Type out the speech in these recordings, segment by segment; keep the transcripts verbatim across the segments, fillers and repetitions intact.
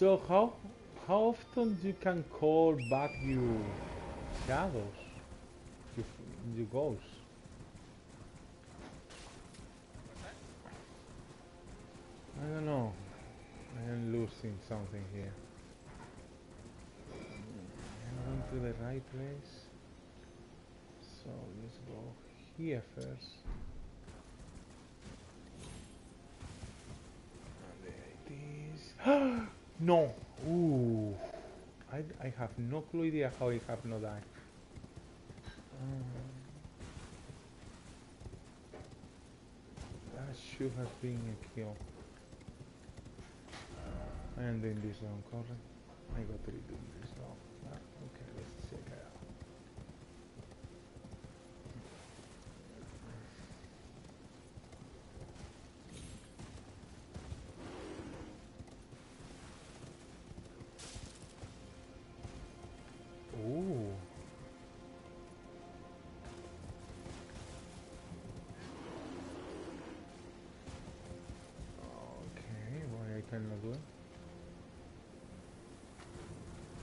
So how how often you can call back your shadows, your, your ghosts? I don't know. I am losing something here. I'm going to the right place. So let's go here first. No! Ooh! I, I have no clue idea how I have not died. Uh, that should have been a kill. I am doing this wrong, correctly. I got to redo this wrong. Ah, okay, let's check it out.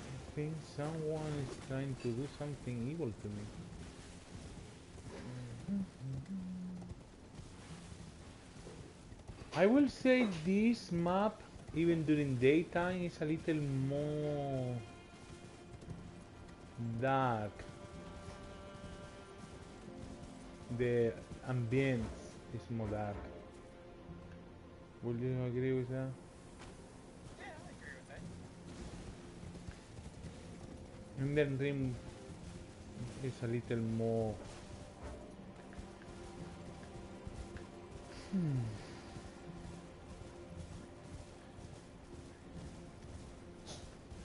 I think someone is trying to do something evil to me. I will say this map, even during daytime, is a little more dark. The ambient is more dark. Would you agree with that? And then dream is a little more. Hmm.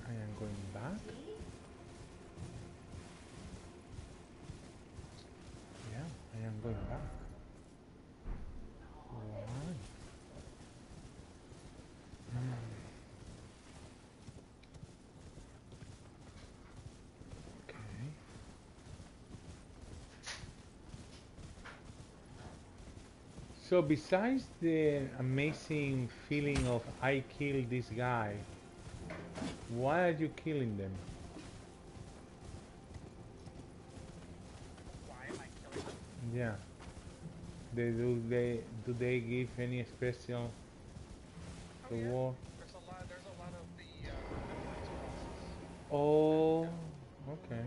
I am going back. Yeah, I am going back. Why? Hmm. So besides the amazing feeling of I killed this guy, why are you killing them? Why am I killing them? Yeah. They do they do they give any special oh, reward? Yeah. There's a lot there's a lot of the uh memories. Oh, okay.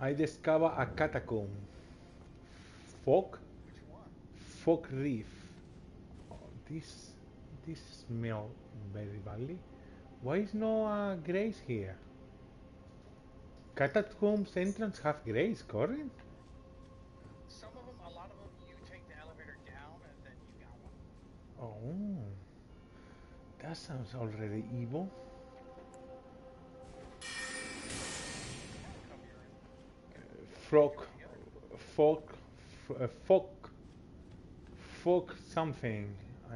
I discover a catacomb. Fog? Fog Reef. Oh, this this smell very badly. Why is no uh, grace here? Catacombs entrance have grace, correct? Oh, that sounds already evil. Frog, fog, uh, fog, fog something. I.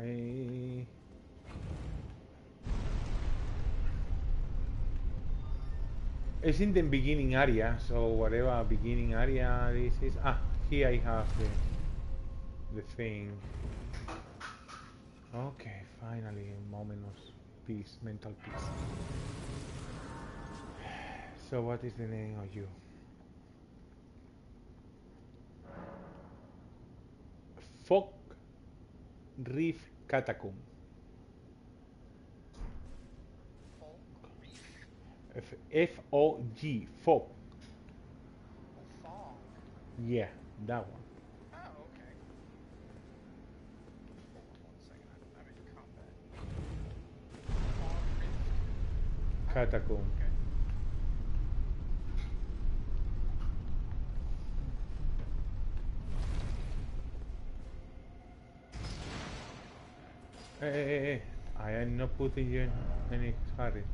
It's in the beginning area, so whatever beginning area this is. Ah, here I have the, the thing. Okay, finally a moment of peace, mental peace. So what is the name of you? Fog Reef Catacomb. F O G, Fog. Yeah, that one. Oh, okay. One second, I'm in combat. Catacomb. Okay. Hey, hey, hey, I am not putting you in any hurry.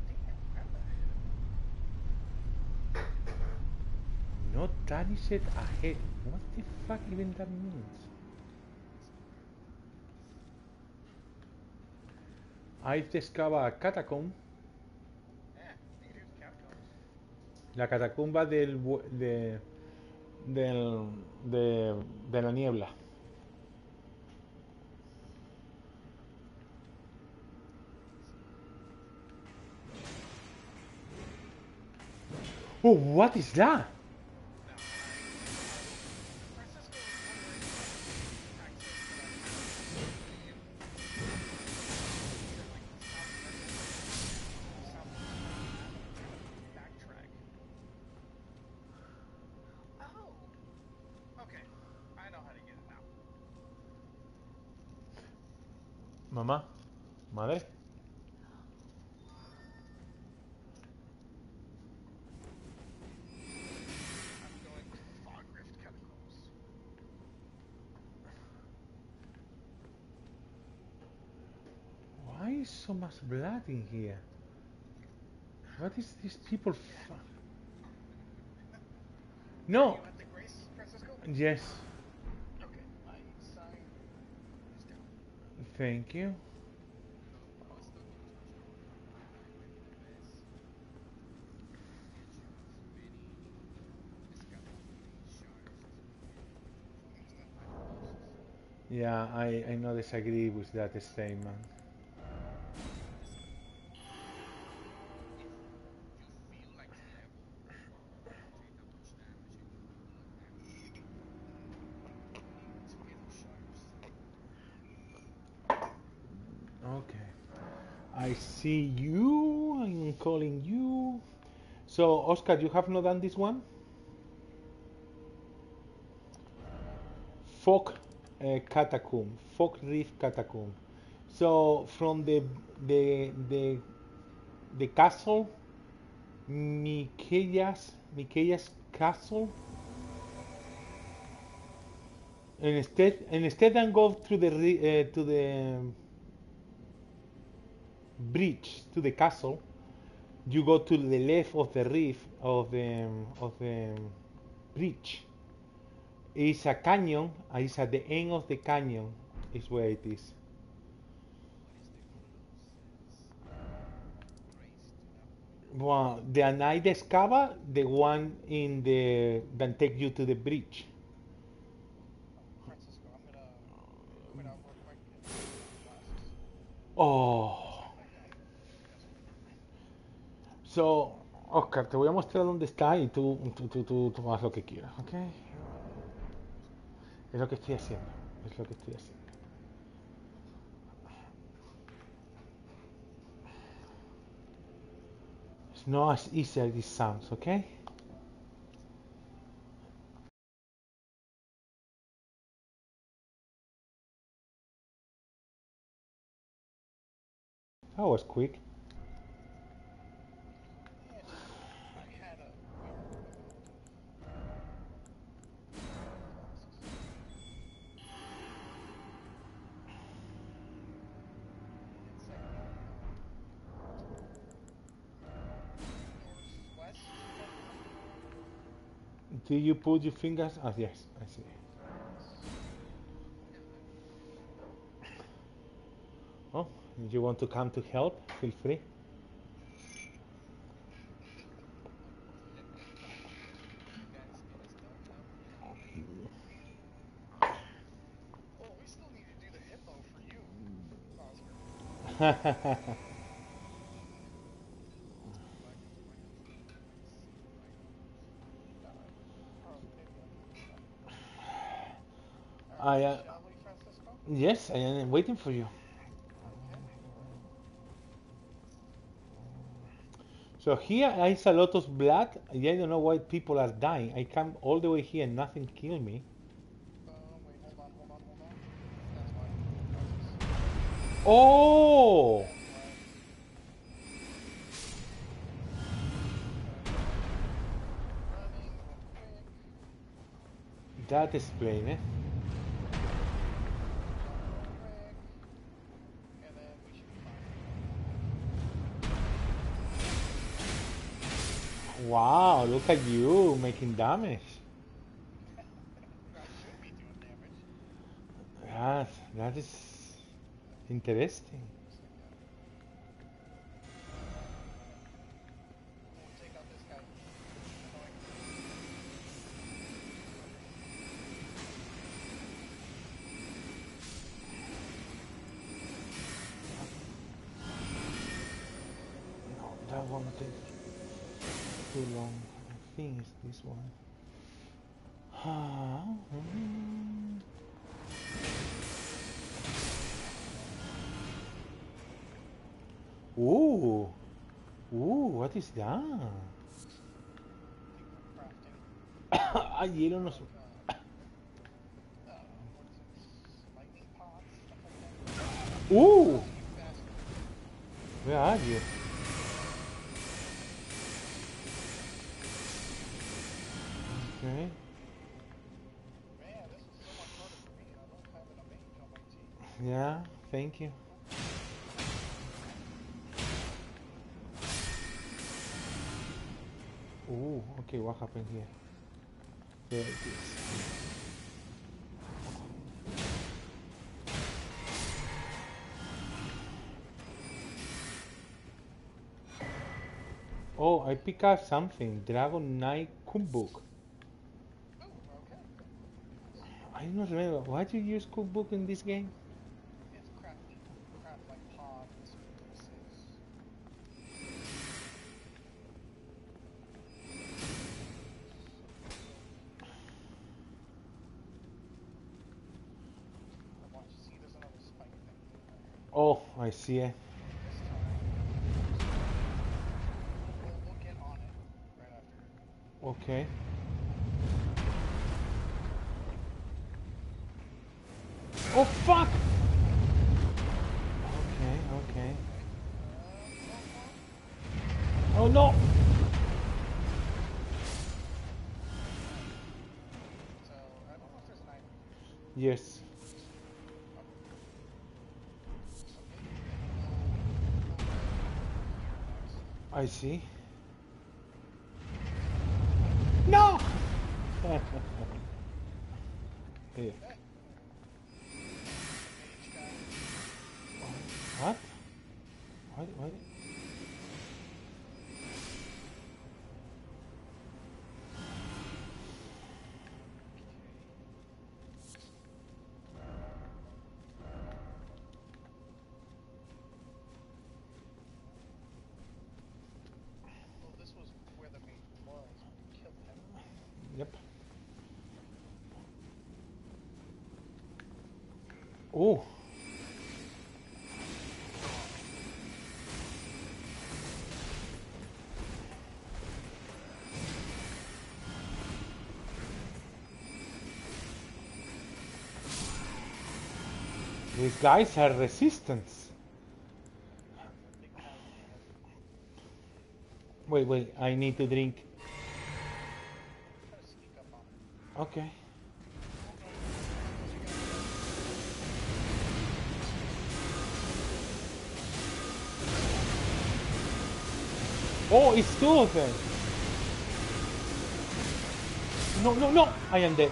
No tarnished ahead. What the fuck even that means? I've discovered a catacomb. La catacumba del de, del de, de la niebla. Oh, what is that? Mamá, madre. Why is so much blood in here? What is these people? F no. Are you at the Grace, Francisco? Yes. Thank you. Yeah, I, I not disagree with that statement. See you, I'm calling you. So, Oscar, you have not done this one? Fog uh, Catacomb, Fog Reef Catacomb. So, from the the the, the castle, Miquella's, Miquella's castle. And instead, and instead, and go through the uh, to the bridge to the castle. You go to the left of the reef of the of the bridge. It's a canyon. It's at the end of the canyon. Is where it is. Well, the Anai Descava, the one in the that take you to the bridge. Oh. So, Oscar, te voy a mostrar dónde está y tú, tú, tú, tú, tú haz lo que quieras, ¿ok? Es lo que estoy haciendo, es lo que estoy haciendo. It's not as easy as it sounds, ¿ok? That was quick. Did you put your fingers? Ah, yes, I see. Oh, if you want to come to help, feel free. I uh, yes, I am waiting for you. So here is a lot of blood. I don't know why people are dying. I come all the way here and nothing killed me. Oh! That explains it. Wow, look at you making damage. Yes, that is interesting. No, that one takes too long. I think it's this one. Ah. Ooh, ooh, what is that? I don't know. Ooh, where are you? Okay. Yeah, thank you. Ooh, okay, what happened here? There it is. Oh, I pick up something. Dragon Knight cookbook. Oh, okay. I don't remember. Why do you use cookbook in this game? It's craft, craft like pots. Oh, I see it. Okay. Oh, fuck! Okay, okay. Oh, no! Yes. I see. No! Here. What? What? What? Oh. These guys are resistance. Wait, wait, I need to drink. Okay. Oh, it's two of them. No, no, no. I am dead.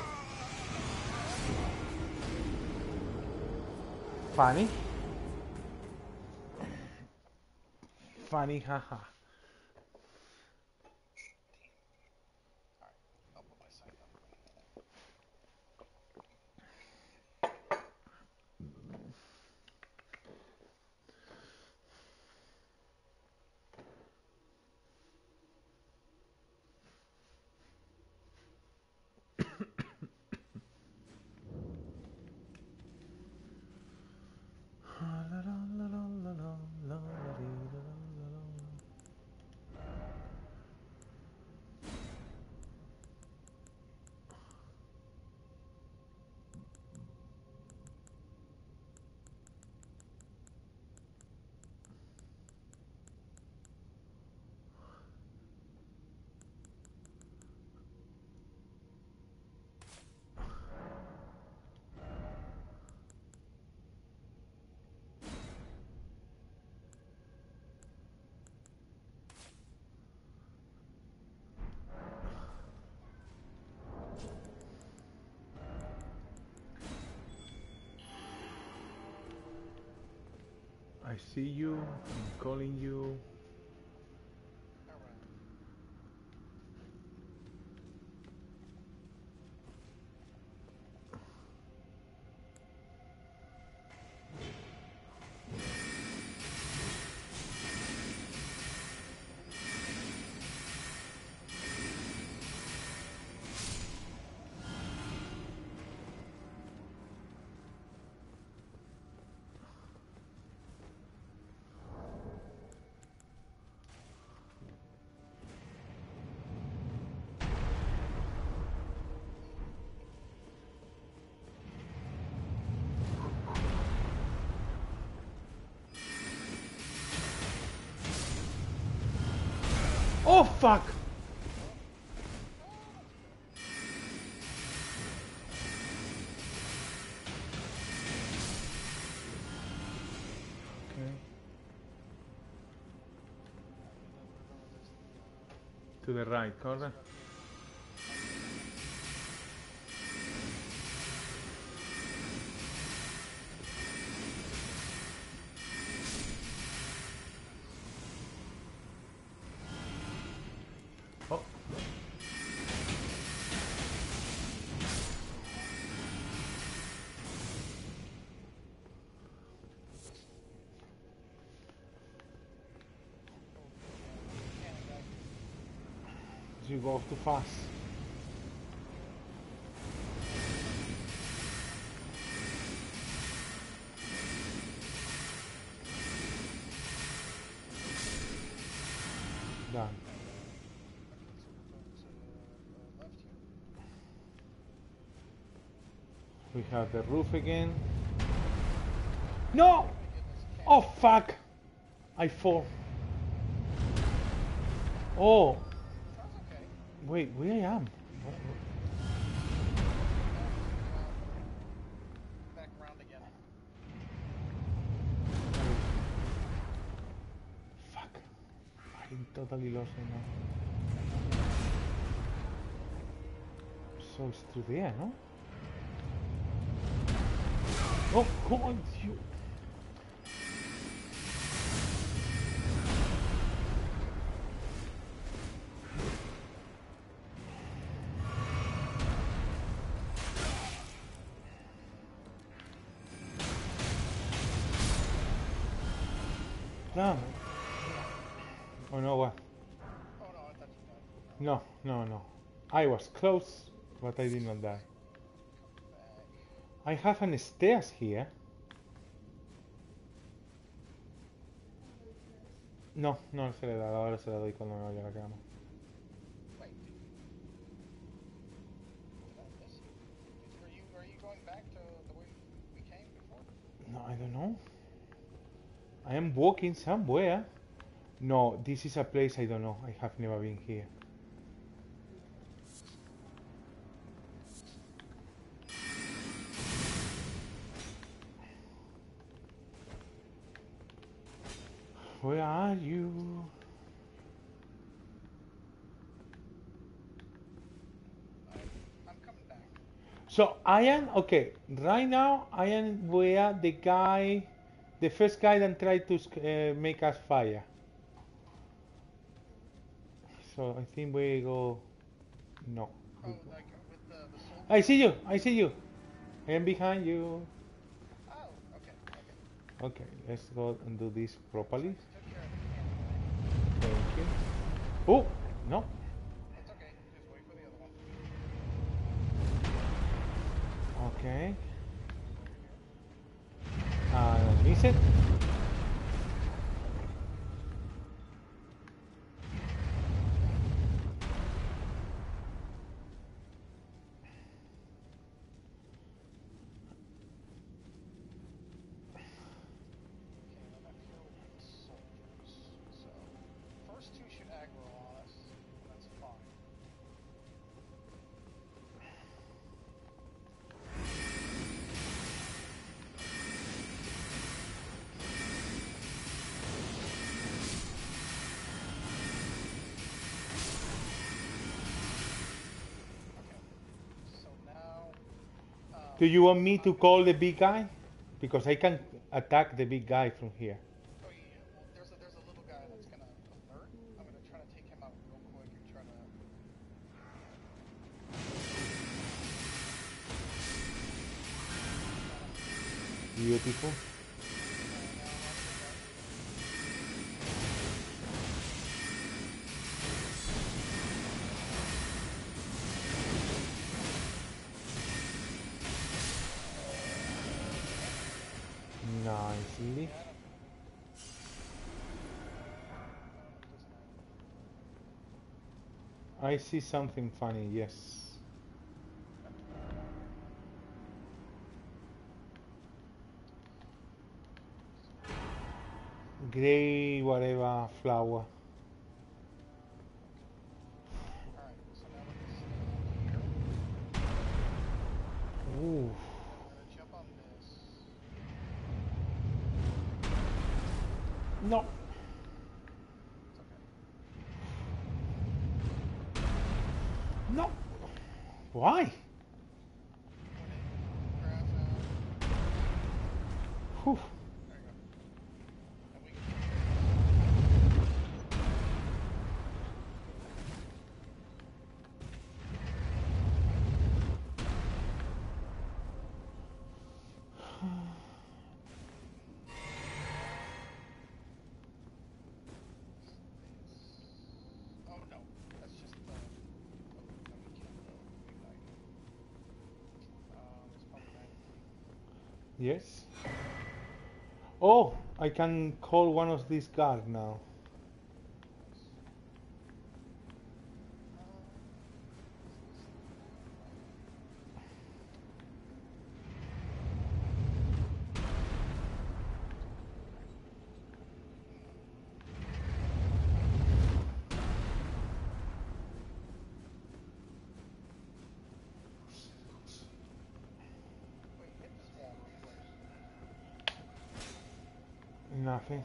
Funny. Funny, haha. I see you, I'm calling you. Oh fuck! Okay. To the right corner. You go off too fast. Done. We have the roof again. No! Oh fuck! I fall. Oh. Wait, where I am? What, what? Back around again. Fuck. I'm totally lost right now. So it's through there, no? Oh, come on, you. No. Oh no, what? Oh no, I thought you died. No, no, no. I was close, but I did not die. I have an stairs here. No, no se le da, ahora se le doy cuando me vaya a la cama. Are you going back to the way we came before? No, I don't know. I am walking somewhere. No, this is a place I don't know. I have never been here. Where are you? I'm coming back. So I am okay. Right now I am where the guy. The first guy then tried to uh, make us fire. So I think we go. No. Oh, like with the, the I see you! I see you! I am behind you. Oh, okay. Okay, okay, let's go and do this properly. Thank you. Oh, no. It's okay. Just wait for the other one. Okay. Uh, miss it. Do you want me to call the big guy? Because I can attack the big guy from here. beautiful. Nicely. I see something funny, yes. Grey whatever flower. Ooh. No. No. Why? Whew. Yes. Oh, I can call one of these guards now. Nothing.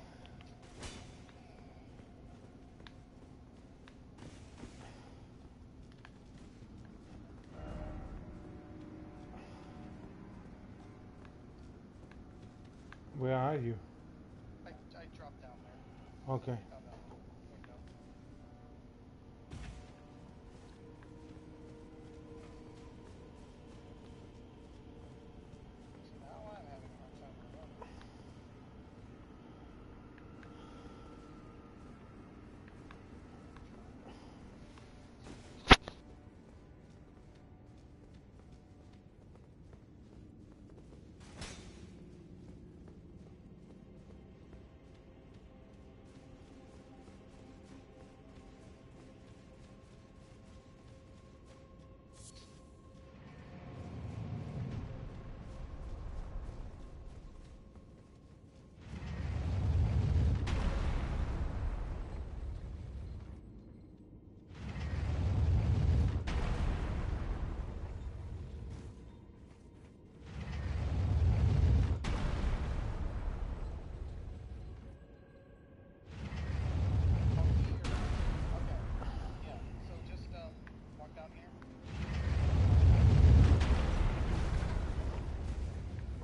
Where are you? I, I dropped down there. Okay. Down that window. So now I'm having a hard time with that.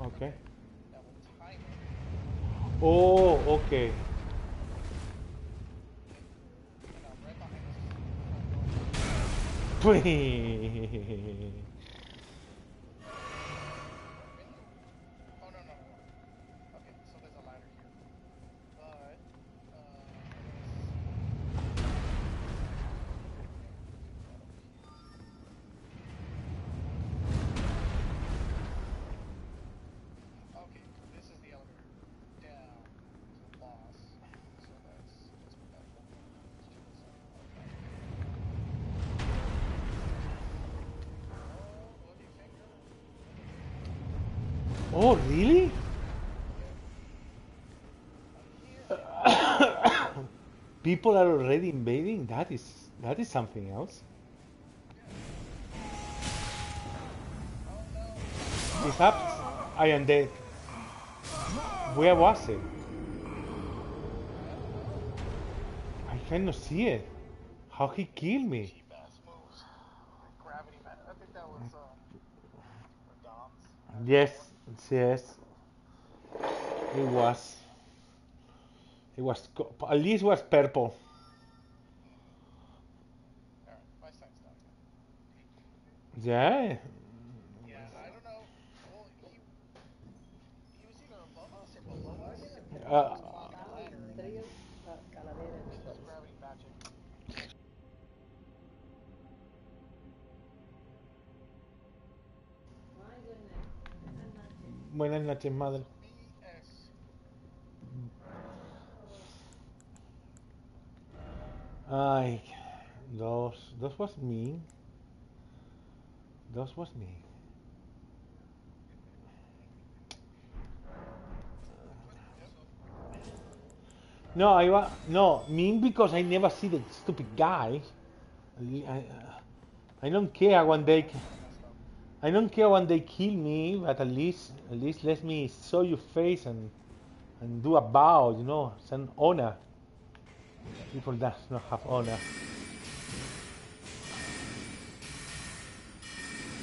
Okay. Oh, okay. Oh, really? People are already invading? That is, that is something else. It's up. I am dead. Where was it? I cannot see it. How he killed me? Yes. Yes, it was. It was. At least it was purple. Alright, my sight's done. Yeah. Yeah, I don't know. Well, he, he was even Uh, Buenas noches, madre. Ay, those, those was me. Those was me. No, I was no mean because I never see the stupid guy. I, I, I don't care when they, I don't care when they kill me. But at least, at least let me show your face and and do a bow. You know, it's an honor. People that do not have honor.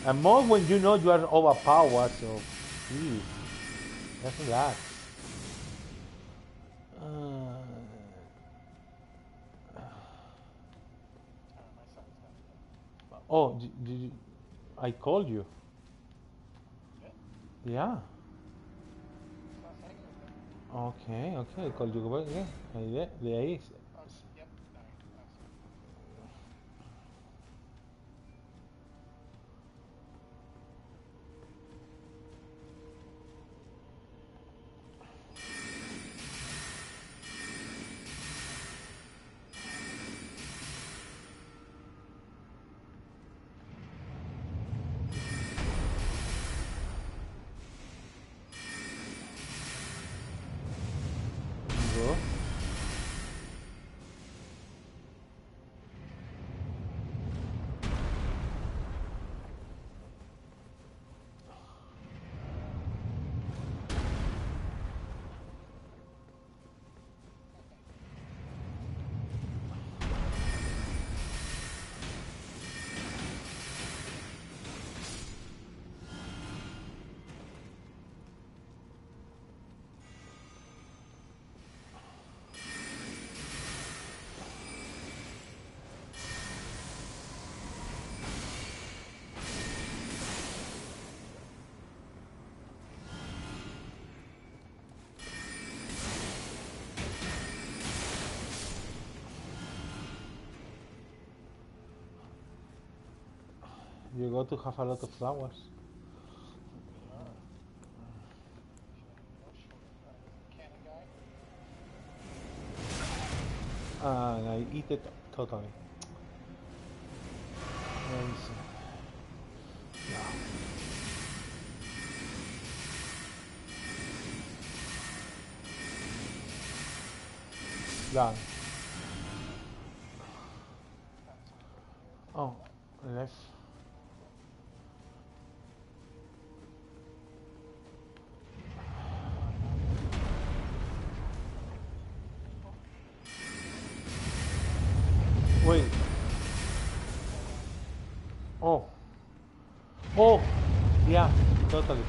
And more when you know you are overpowered. So, please, that's that. Uh, Oh, did, did you, I called you? Yeah. Okay, okay, I called you back. Yeah, yeah, there he is. You got to have a lot of flowers. And I eat it totally. And yeah. Done. Oh, left. Wait. Oh. Oh. Yeah. Totally.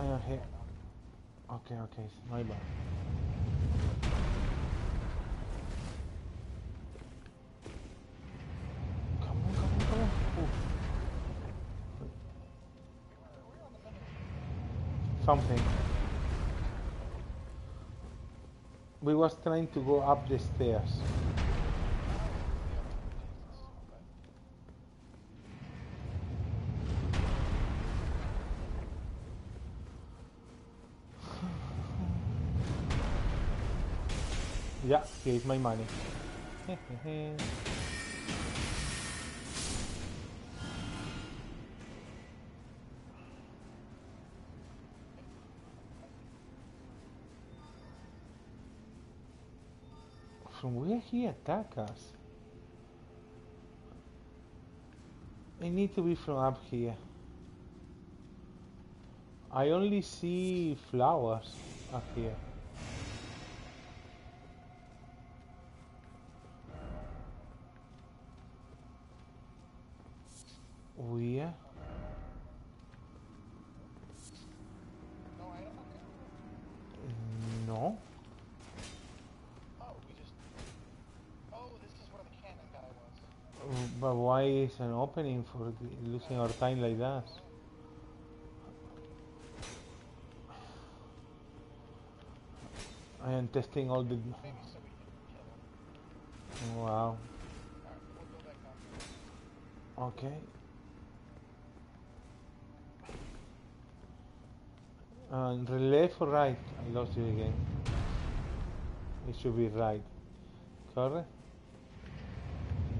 I am here. Okay. Okay. My bad. Come on. Come on. Come on. Ooh. Something. We was trying to go up the stairs. Yeah, here's my money. From where he attacked us? I need to be from up here. I only see flowers up here. Weird. No. Oh, we just. Oh, this is where the cannon guy was. But why is an opening for the, losing our time like that? I am testing all the... Wow. Okay. And left or right? I lost it again. It should be right. Correct?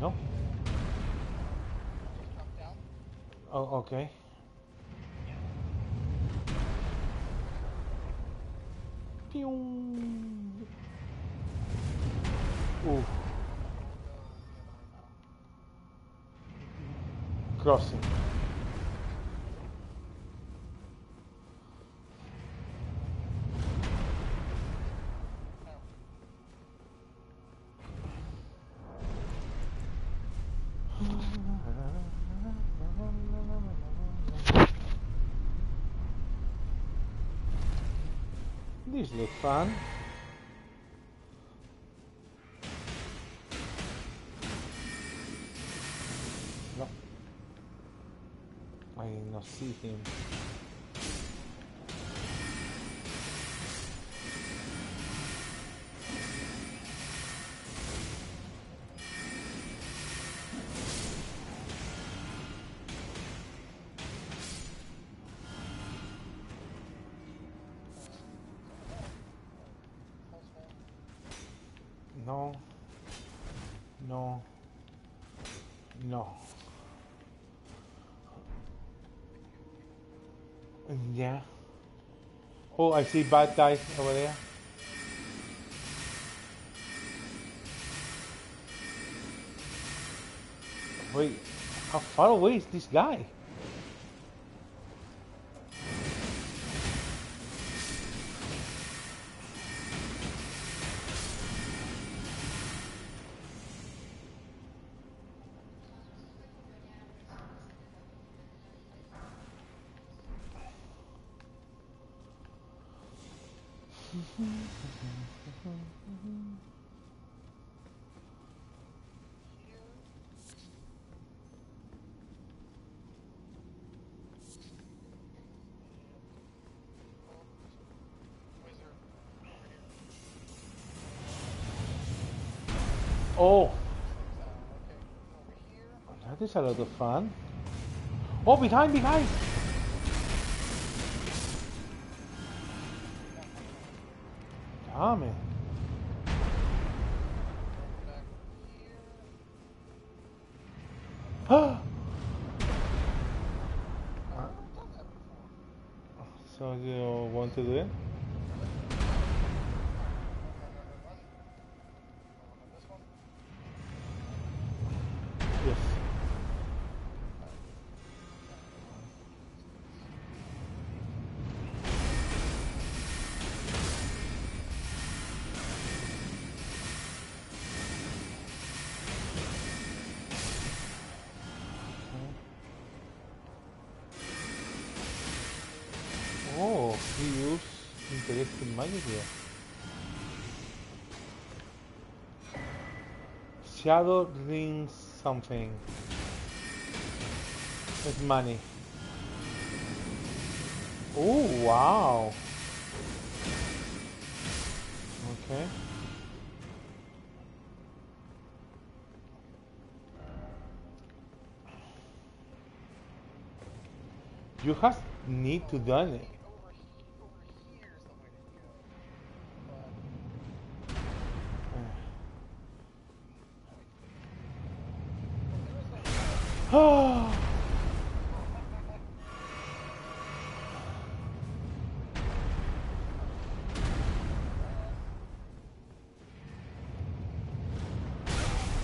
No? Oh, okay. Pew! Ooh. Crossing. This looks fun. No, I did not see him. No, no, no. Yeah. Oh, I see bad guys over there. Wait, how far away is this guy? Oh, that is a lot of fun. Oh, behind, behind. Damn it. Ah. So you want to do it? Shadow rings something. It's money. Oh wow. Okay. You have need to done it.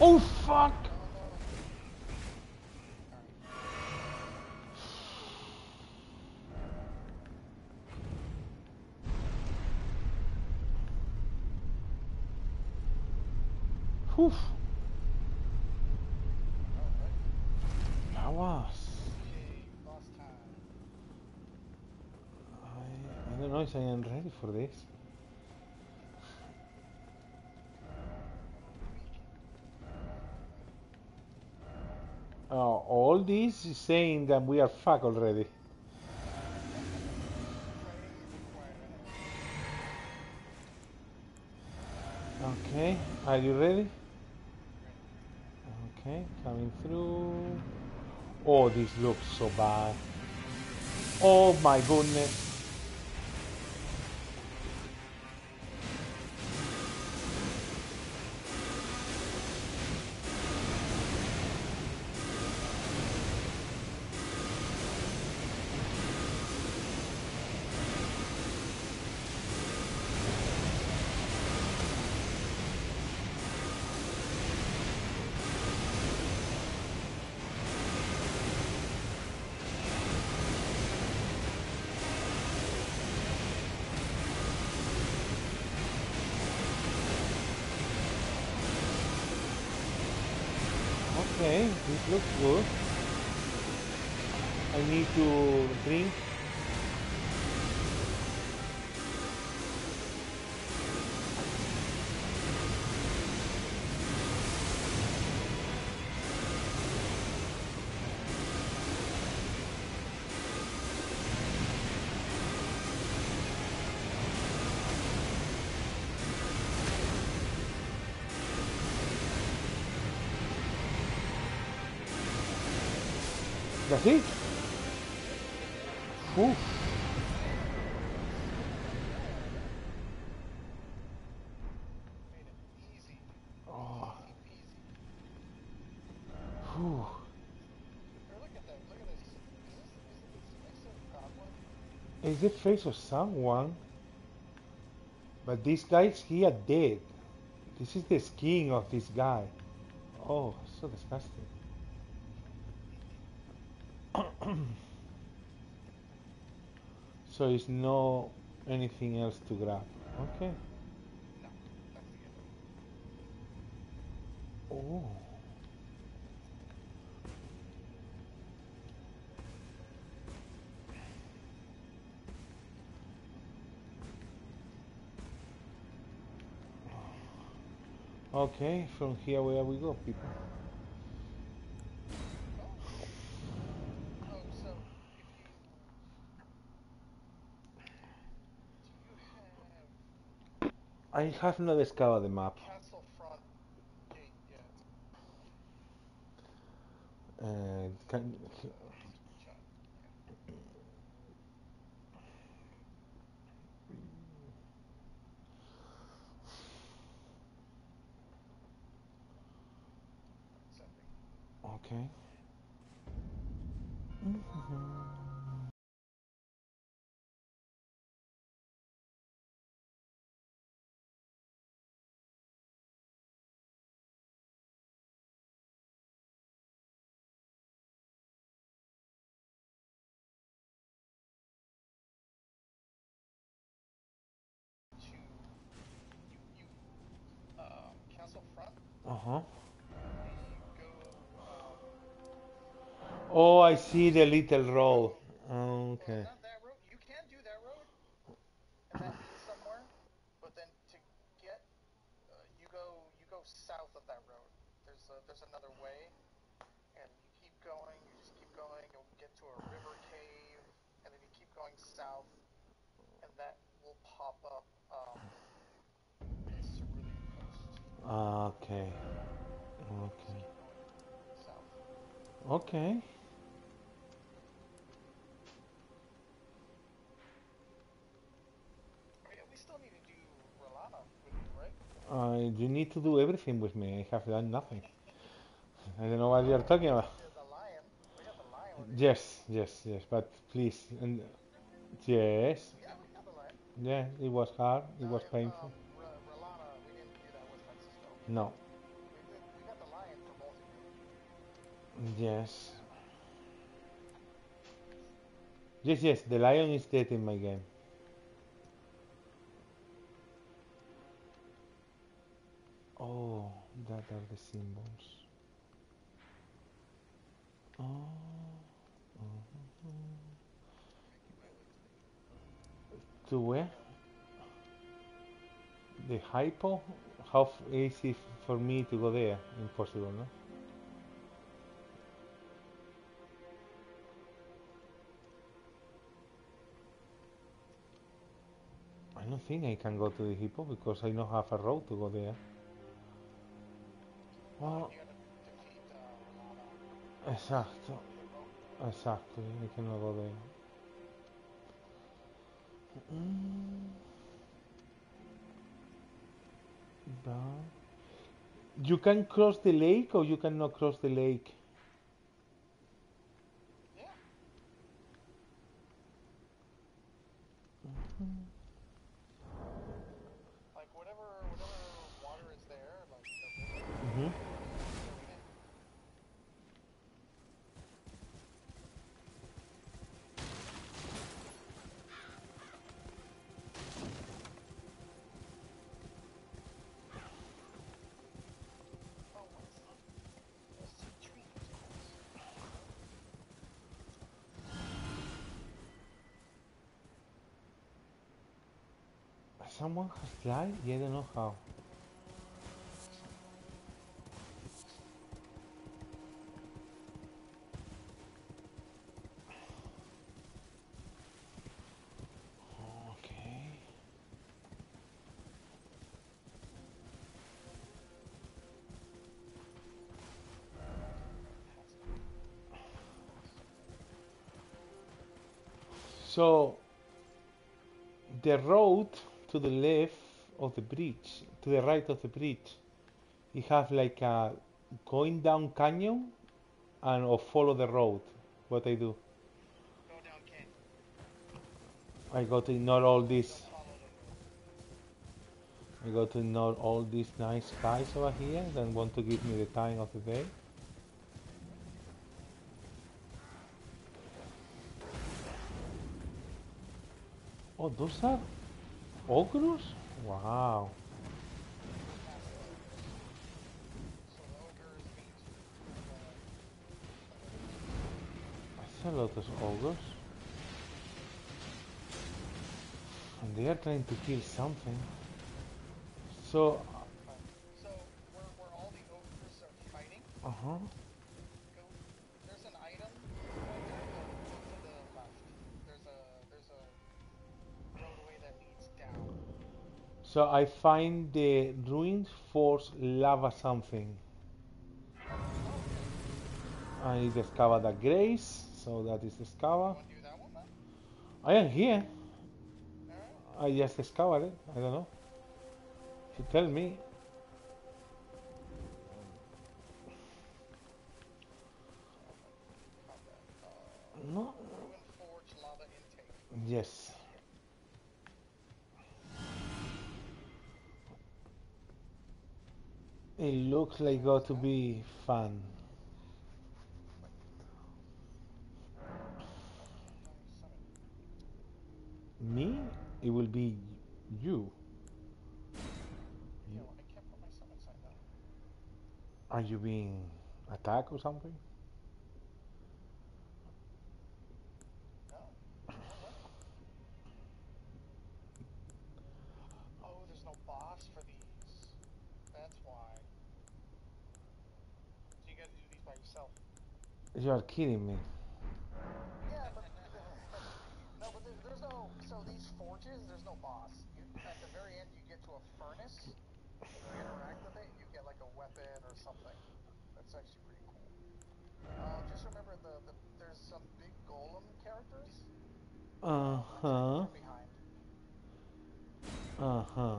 Oh fuck! Oof. That was. I, I don't know if I am ready for this. All this is saying that we are fucked already. Okay, are you ready? Okay, coming through. Oh, this looks so bad. Oh my goodness. Okay, this looks good. I need to drink. That's it. Oof. Oh. Whew. It's the face of someone, but this guy is here dead. This is the skin of this guy. Oh, so disgusting. So it's no anything else to grab. Okay. Oh. Okay, from here where we go, people. I have not discovered the map. Uh, can, okay. Mm-hmm. Uh-huh. Oh, I see the little road. Oh, okay. Well, not that road. You can do that road, and that leads somewhere. But then to get, uh, you go, you go south of that road. There's a, there's another way, and you keep going. You just keep going. You'll get to a river cave, and then you keep going south, and that will pop up. Um, Okay, okay, okay. We still need to do Rolana with you, right? Uh, you need to do everything with me. I have done nothing. I don't know what you are talking about. The lion. We got the lion with you. Yes, yes, yes. But please, and yes. Yeah, we got the lion. Yeah, it was hard. It was painful. No. We got the lion for both of you. Yes. Yes, yes, the lion is dead in my game. Oh, that are the symbols. Oh. Mm-hmm. To where? The hypo? How easy for me to go there? Impossible, no? I don't think I can go to the hippo because I don't have a road to go there. Well, exacto, exacto, I cannot go there. But you can cross the lake or you cannot cross the lake? Someone has died? Yeah, I don't know how. Okay. So the road to the left of the bridge, to the right of the bridge, you have like a going down canyon and or follow the road. What I do? Go down canyon. I got to ignore all this. I got to ignore all these nice guys over here that want to give me the time of the day. Oh, those are ogres? Wow. That's a lot of ogres. And they are trying to kill something. So... So, where, where all the ogres are fighting... Uh-huh. There's an item... So I find the ruins force lava something. I discovered a grace, so that is discovered. I am here. I just discovered it. I don't know. You tell me. No. Yes. It looks like got to be fun. Me? It will be you. Yeah, well, I can't put myself inside that. Are you being attacked or something? No. Oh, there's no boss for these. That's why. You gotta do these by yourself. You are kidding me. Yeah, but, but, but no, but there's, there's no. So these forges, there's no boss. You, at the very end, you get to a furnace. If you interact with it, you get like a weapon or something. That's actually pretty cool. Uh, just remember the, the there's some big golem characters. Uh huh. Uh huh.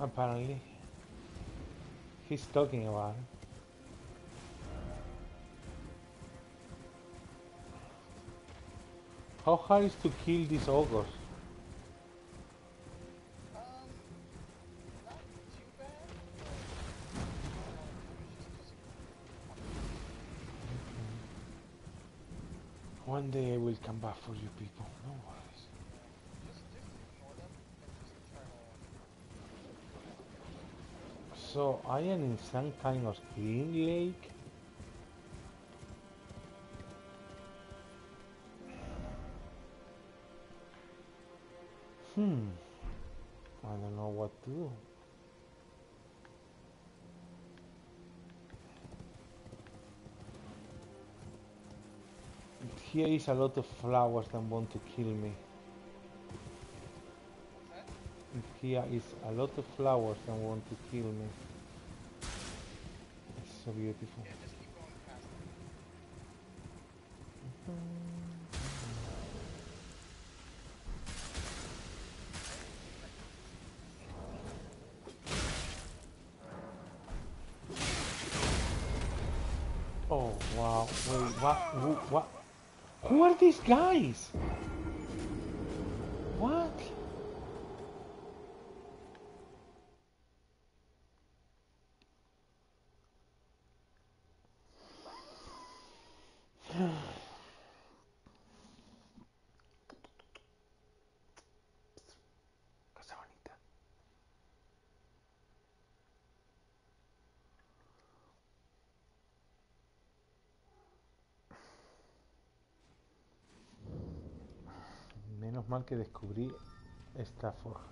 apparently. He's talking about it. How hard is to kill these ogres? Um, not too bad. Mm-hmm. One day I will come back for you people, no worries. Just, just ignore them and just try to... So I am in some kind of clean lake. Hmm, I don't know what to do. Here is a lot of flowers that want to kill me. Here is a lot of flowers that want to kill me. It's so beautiful. Yeah, just keep going past it. Mm-hmm. Wait, what? Who, what? Who are these guys? What? Mal que descubrí esta forja.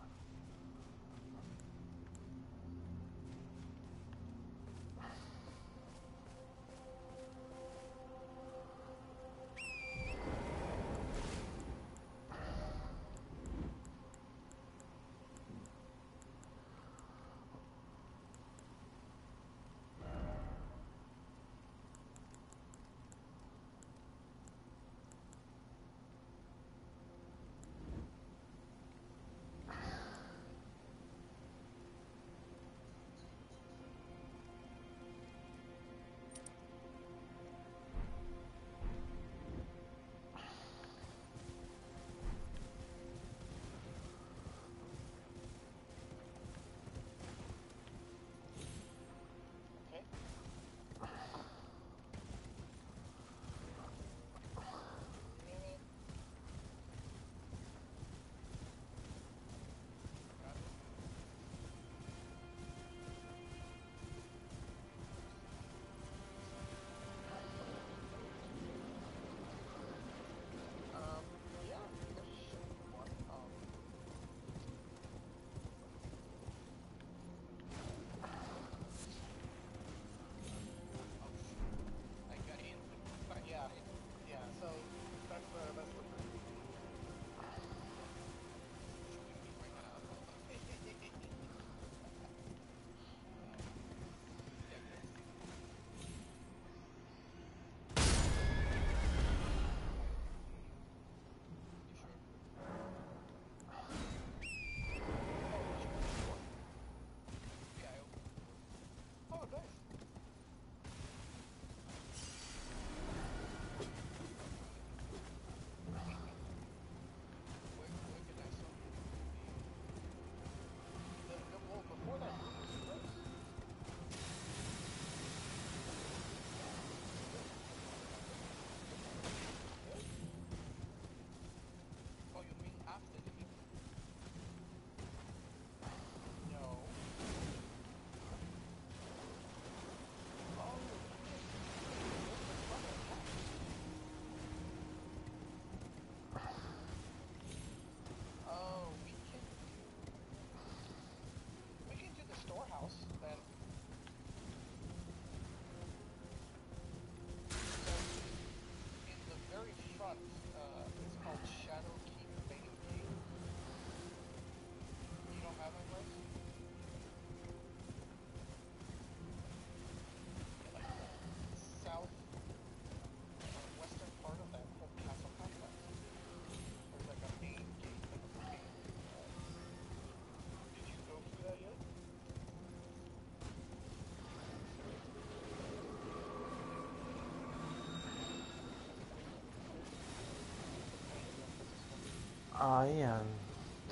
I am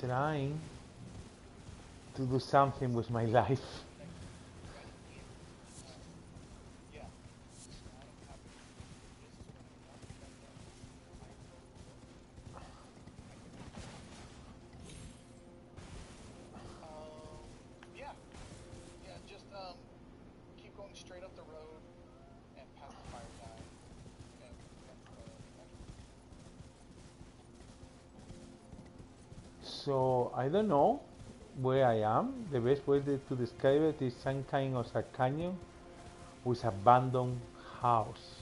trying to do something with my life. So I don't know where I am. The best way to describe it is some kind of a canyon with abandoned house.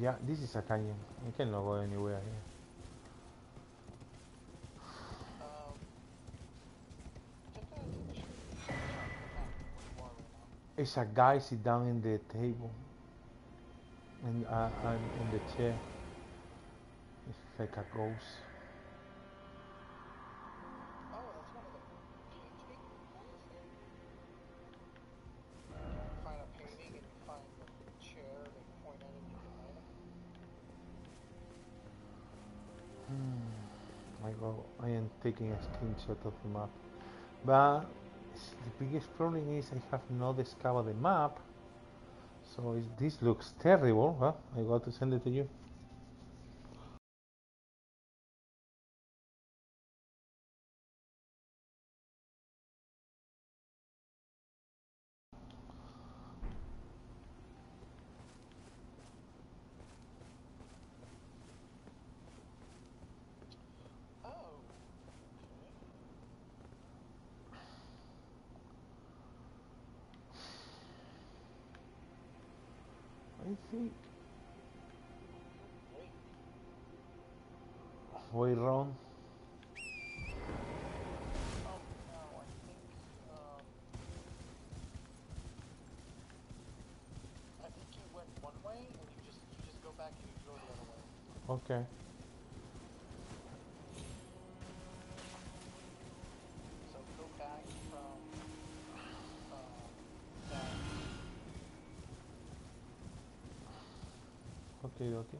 Yeah, this is a canyon. You cannot go anywhere here. It's a guy sit down in the table. And uh, I'm in the chair. It's like a ghost. Hmm. I go. I am taking a screenshot of the map, but the biggest problem is I have not discovered the map. So is, this looks terrible, huh? I got to send it to you. Voy wrong. Okay. Okay, okay.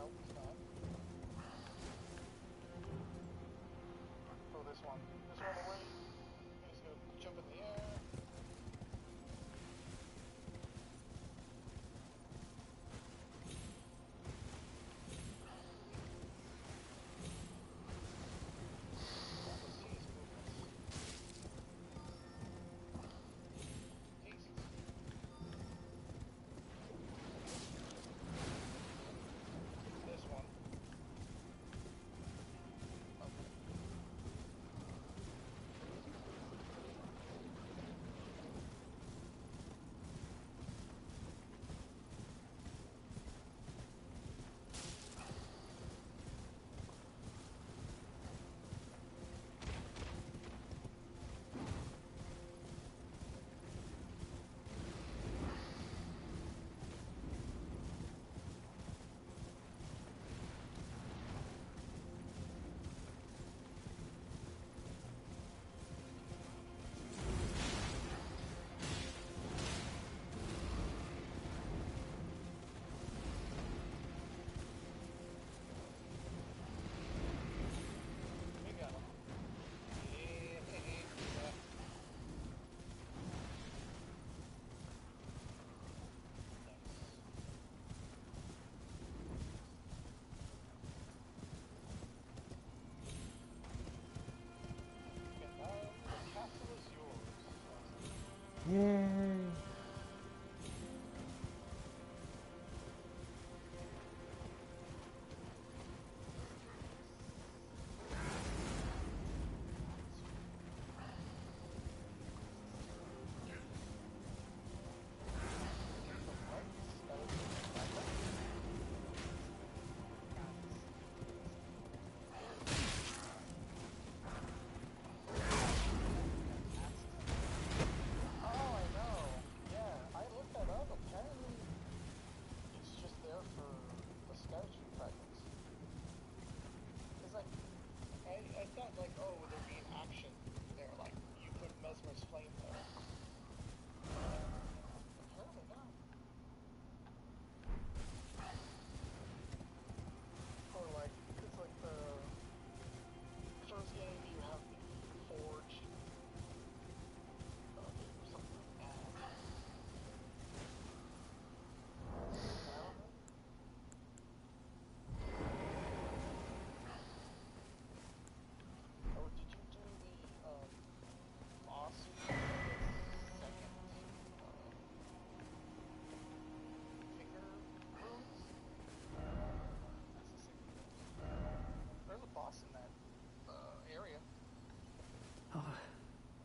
that one's not. Oh, this one. This one away. He's gonna jump in the air.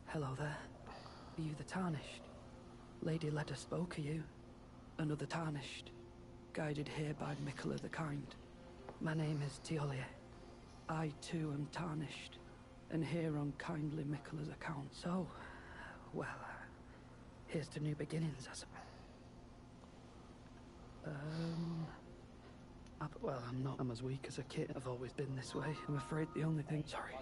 Hello there. Are you the Tarnished? Lady Letta spoke of you. Another Tarnished. Guided here by Miquella the Kind. My name is Tiolier. I too am Tarnished. And here on kindly Miquella's account. So, well, here's to new beginnings, I suppose. Um... I, well, I'm not. I'm as weak as a kid. I've always been this way. I'm afraid the only thing... Sorry.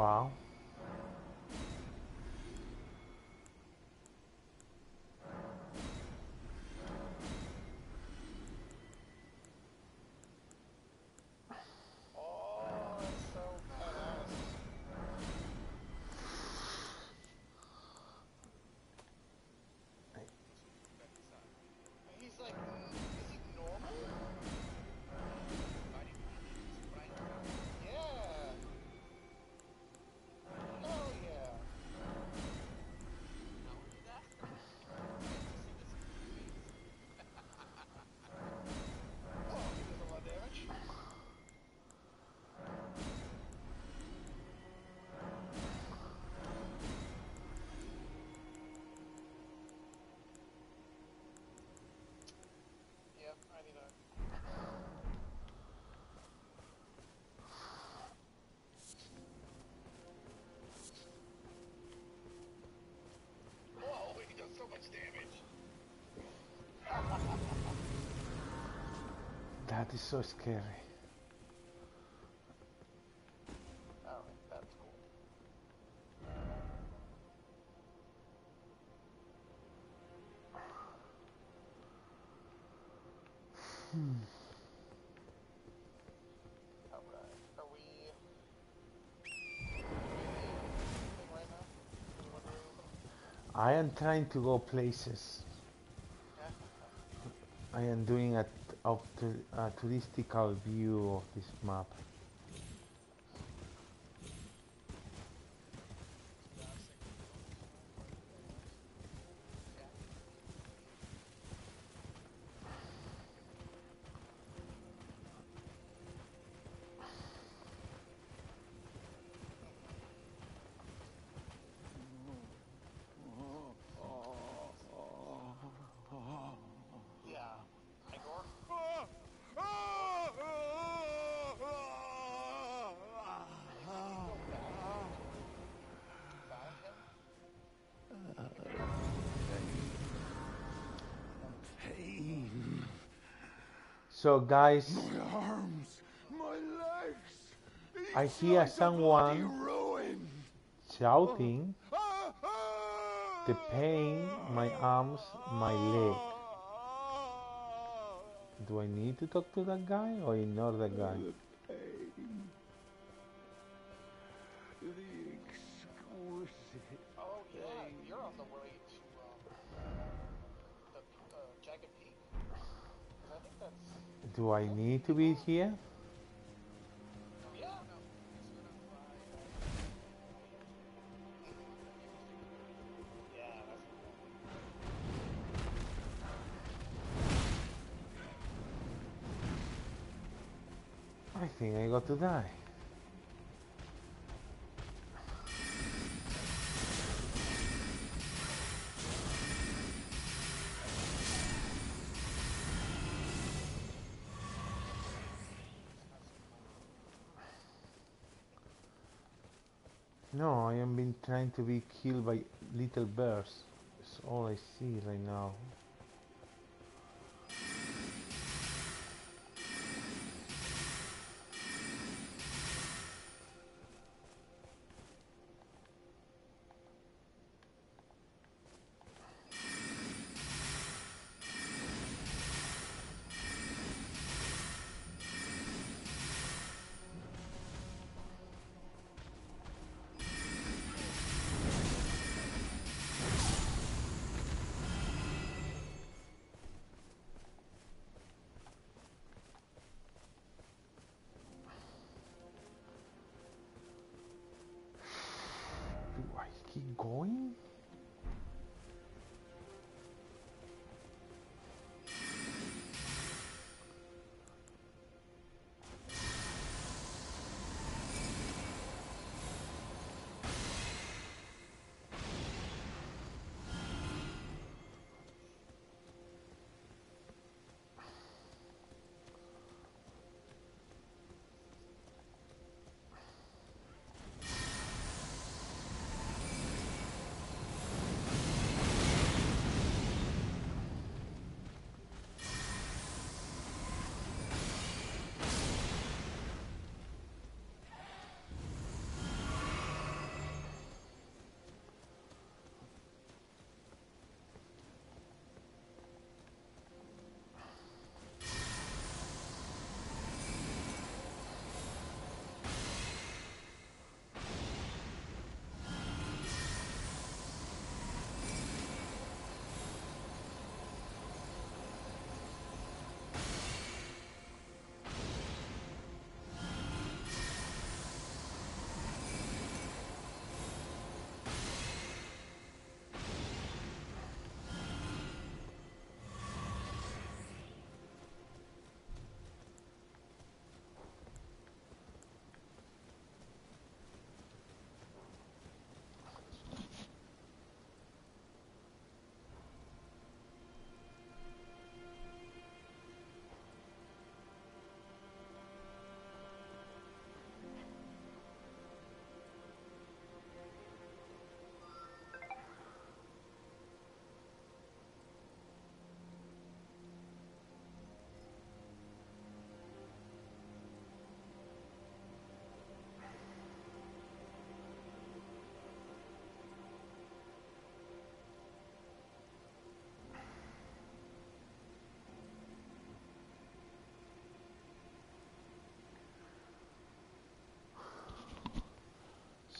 Wow. That is so scary. All right, that's cool. Hmm. All right. Are we? Right now? I am trying to go places. I am doing a of the uh, touristical view of this map. So guys, my arms, my legs, I hear someone shouting, the pain, my arms, my leg. Do I need to talk to that guy or ignore that guy? The pain, the exquisite. Oh yeah, you're on the way to uh, the uh, Dragon Pit. I think that's... Do I need to be here? I think I got to die. No, I am been trying to be killed by little bears. That's all I see right now.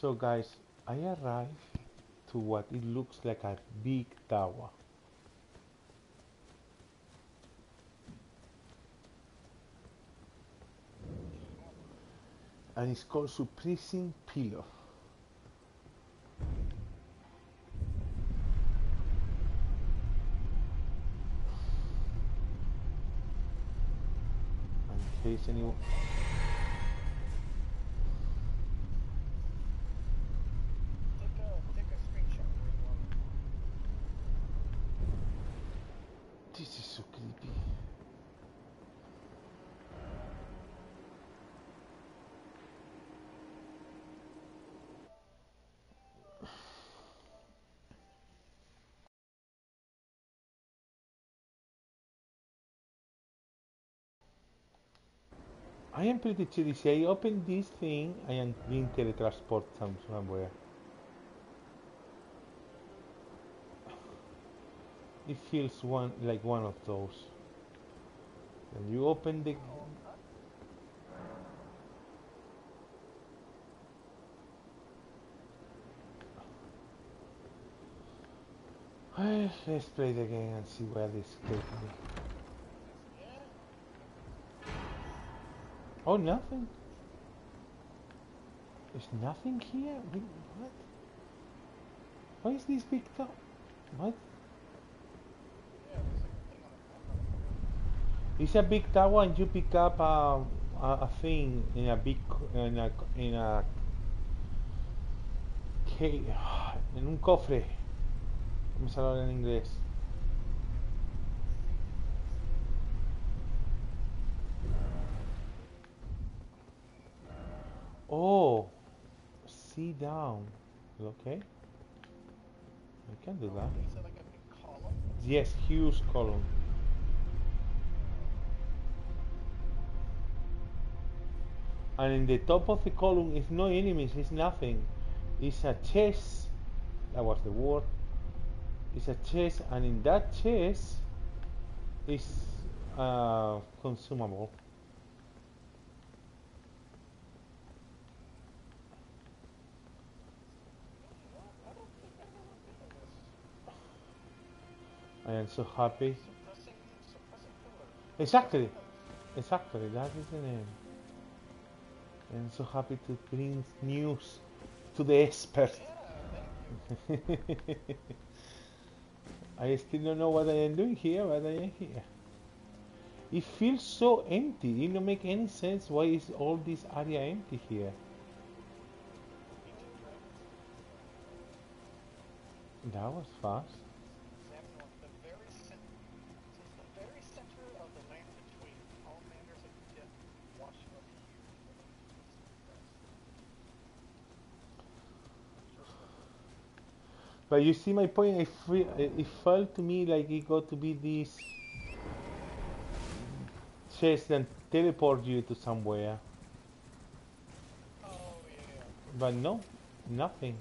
So guys, I arrived to what it looks like a big tower. And it's called Suppressing Pillow. In case anyone... I am pretty chilly. See, I open this thing, I am being teletransported somewhere. It feels one like one of those. And you open the... Let's play the game and see where this takes me. Oh, nothing. There's nothing here. What? Why is this big top? What? It's a big tower, and you pick up a a, a thing in a big in a in a cave, in un cofre. Vamos a hablar en inglés. Oh, see down. Okay. I can do that. Is that like a big column? Yes, huge column. And in the top of the column is no enemies, it's nothing. It's a chest. That was the word. It's a chest, and in that chest is uh, consumable. I am so happy. Suppressing, suppressing exactly, exactly, that is the name. I am so happy to bring news to the experts. Yeah, I still don't know what I am doing here, but I am here. It feels so empty. It don't make any sense. Why is all this area empty here? That was fast. But you see my point, it, it felt to me like it got to be this chest that teleport you to somewhere. Oh, yeah. But no, nothing.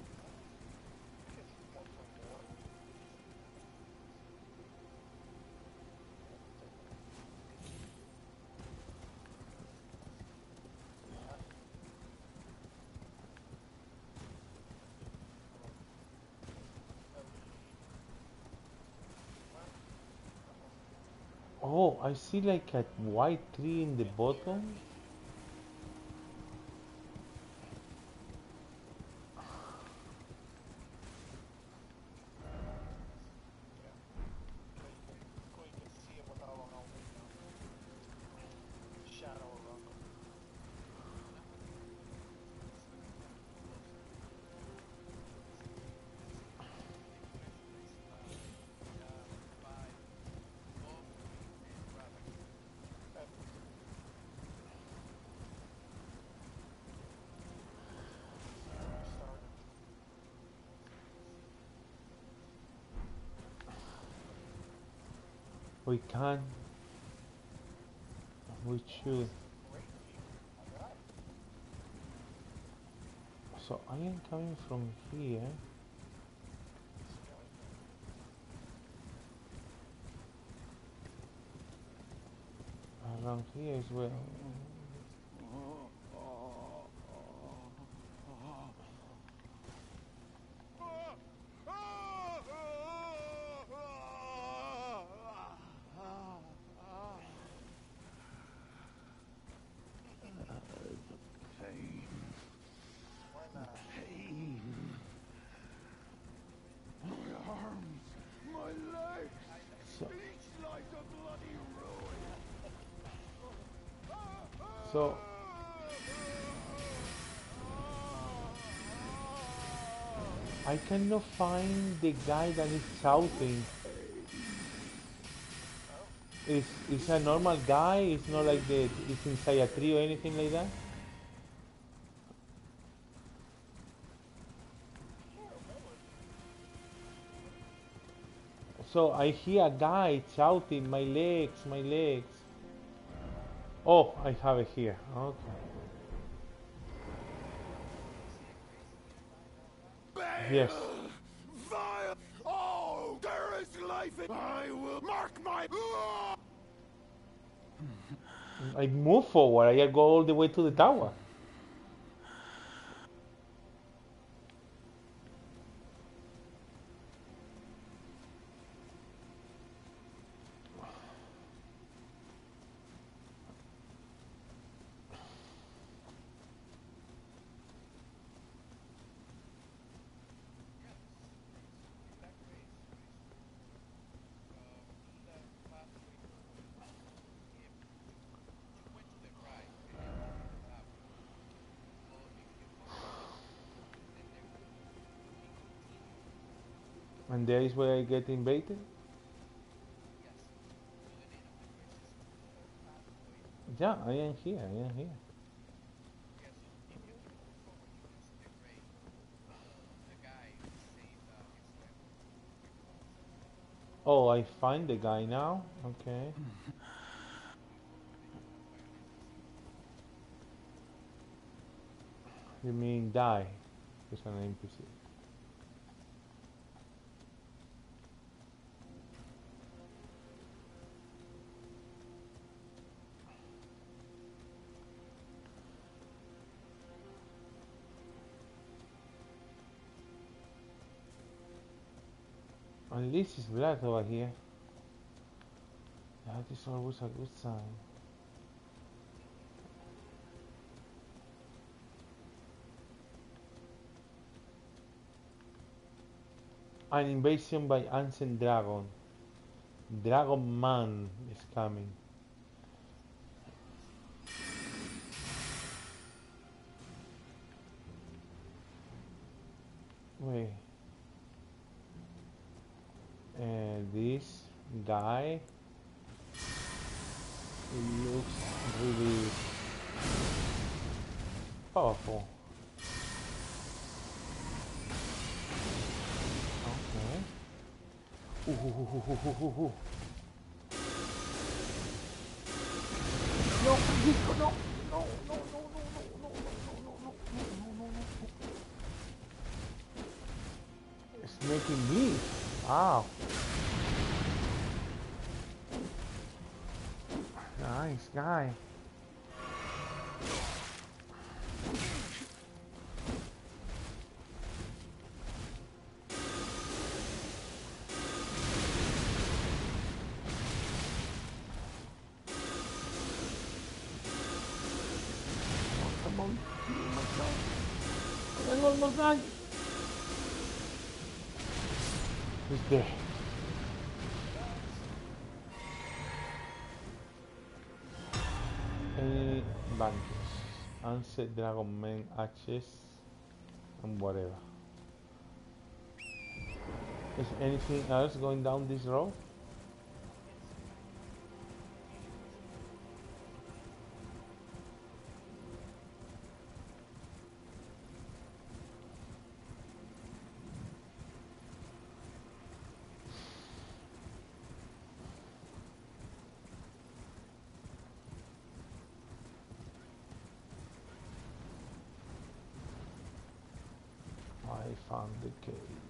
I see like a white tree in the bottom. We can, we should. So I am coming from here. Around here as well. So I cannot find the guy that is shouting. Is is a normal guy? It's not like the it's inside a tree or anything like that. So I hear a guy shouting, "My legs, my legs." Oh, I have it here. Okay. Yes. Oh, there is life. I will mark my. I move forward. I go all the way to the tower. And there is where I get invaded? Yeah, I am here, I am here. Oh, I find the guy now? Okay. You mean die? It's an N P C. At least it's black over here. That is always a good sign. An invasion by ancient dragon. Dragon Man is coming. Wait. And uh, this guy, it looks really powerful. Okay. Ooh, ooh, ooh, ooh, ooh, ooh. No, Francisco, no, no, no, no, no, no, no, no, no, no, no, no. It's making me. Wow. Nice guy. Come on, I'm almost done. Who's there? Any bandages, ancient dragon men axes, and whatever. Is anything else going down this road? Found the cave.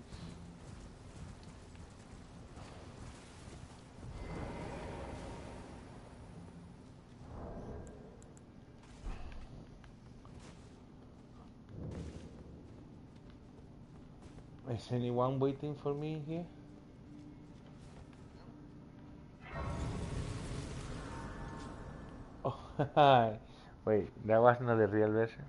Is anyone waiting for me here? Oh, wait, that was not the real version.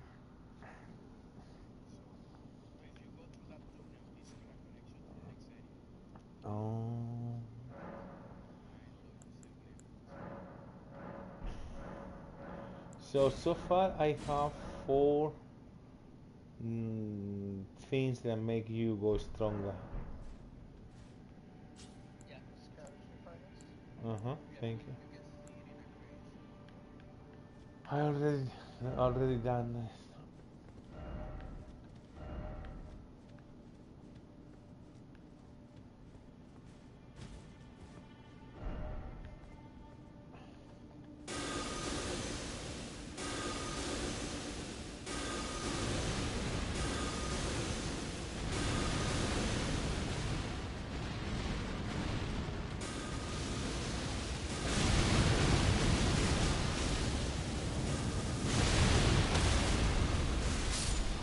So, so far I have four mm, things that make you go stronger. Yeah, uh-huh, thank you. I already, already done this.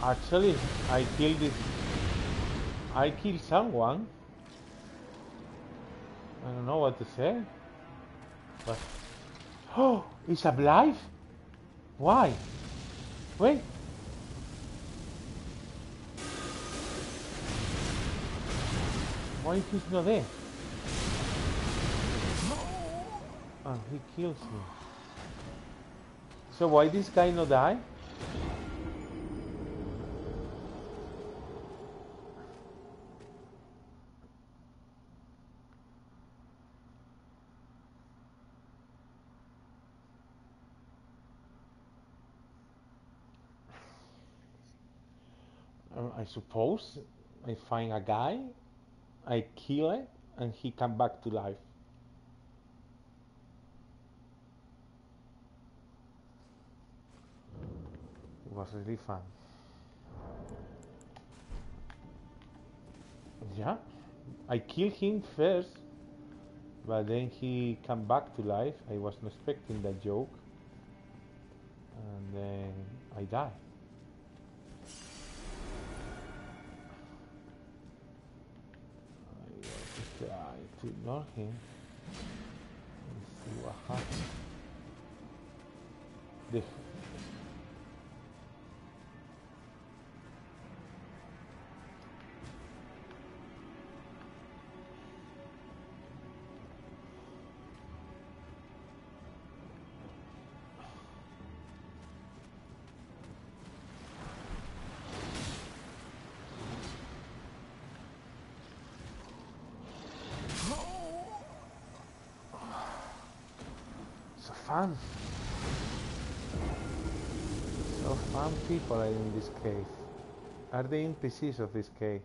Actually, I killed this. I killed someone. I don't know what to say. But oh, it's alive? Why? Wait. Why is he not there? Oh, he kills me. So why this guy not die? I suppose I find a guy, I kill it, and he come back to life. It was really fun. Yeah, I killed him first, but then he come back to life. I was not expecting that joke, and then I die. To ignore him and see what happens. The fun. So fun people are in this cave. Are they N P Cs of this cave?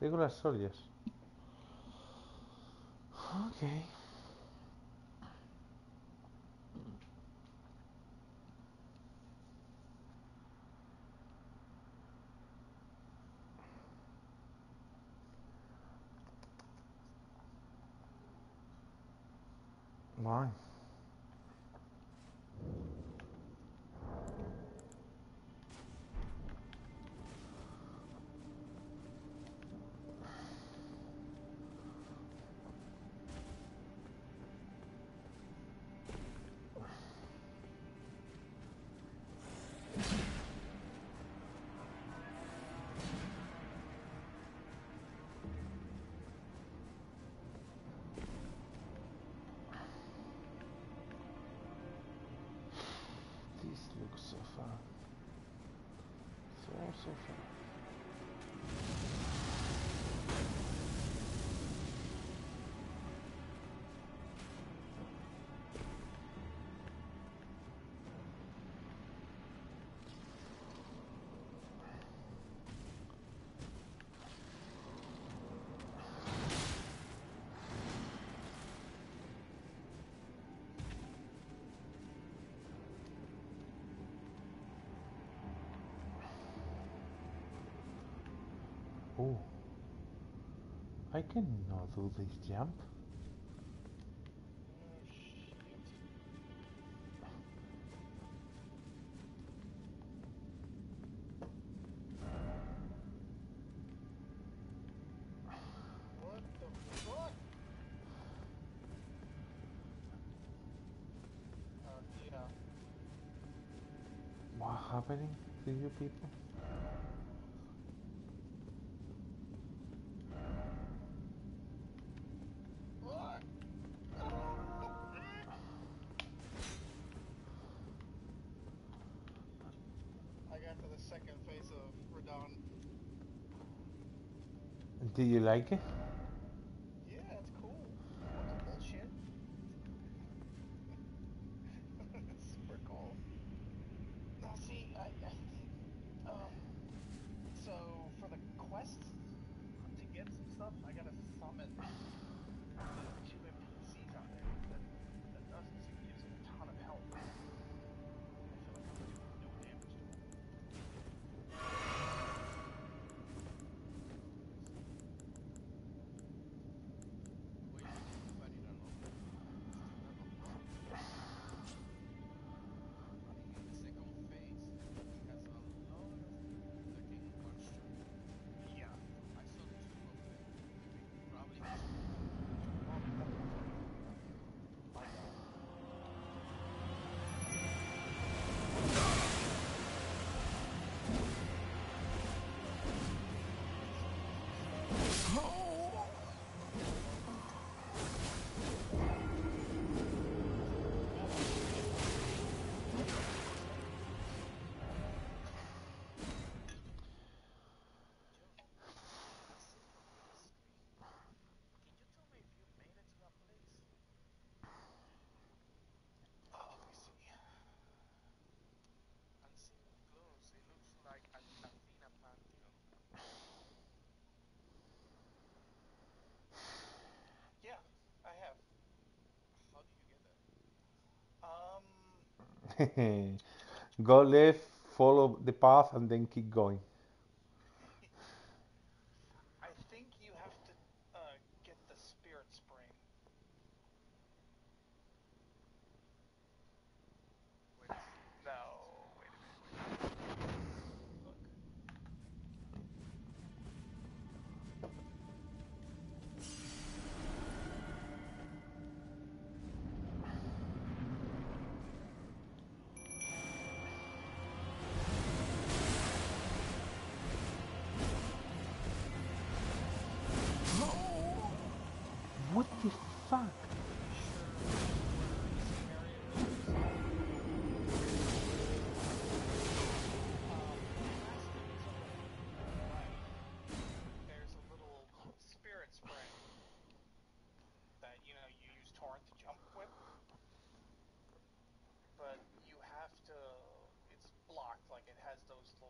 Regular soldiers. Okay. Why? So far. Oh, I cannot do this jump. What the fuck? Oh, yeah. What happening to you people? preparing for the second phase of Radon. Do you like it? Yeah, it's cool. It's bullshit. It's super cool. Now see, I, I think, um, so for the quest to get some stuff, I gotta summon the two N P Cs out there that, that doesn't seem to give us a ton of help. I feel like I'm doing no damage to them. Go left, follow the path, and then keep going. I think you have to uh, get the spirit spring. Wait, no, wait a minute. Look.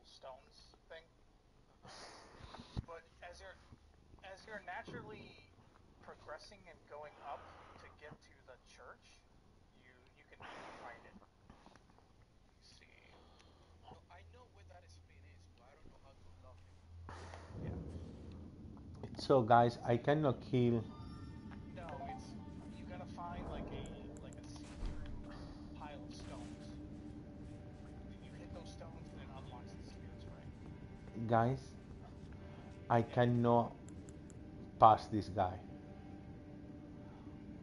Stones thing, but as you're as you're naturally progressing and going up to get to the church, you you can find it. You see, well, I know where that spin is, but I don't know how to unlock it. Yeah. So guys, I cannot kill. No, it's you gotta find like a like a see-through pile of stones. You hit those stones and it unlocks the spirits, right? Guys, I yeah. cannot pass this guy.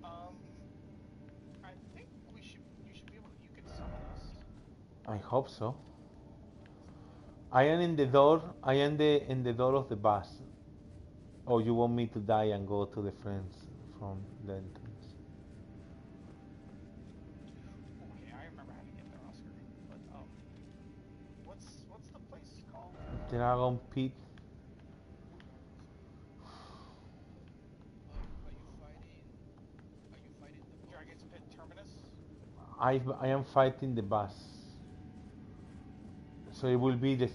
Um, I think we should. You should be able. You can summon us. I hope so. I am in the door. I am the in the door of the bus. Or oh, you want me to die and go to the friends from the entrance? Okay, I remember how to get there, Oscar. But um, what's what's the place called? Dragon Pit. I, I am fighting the bus, so it will be the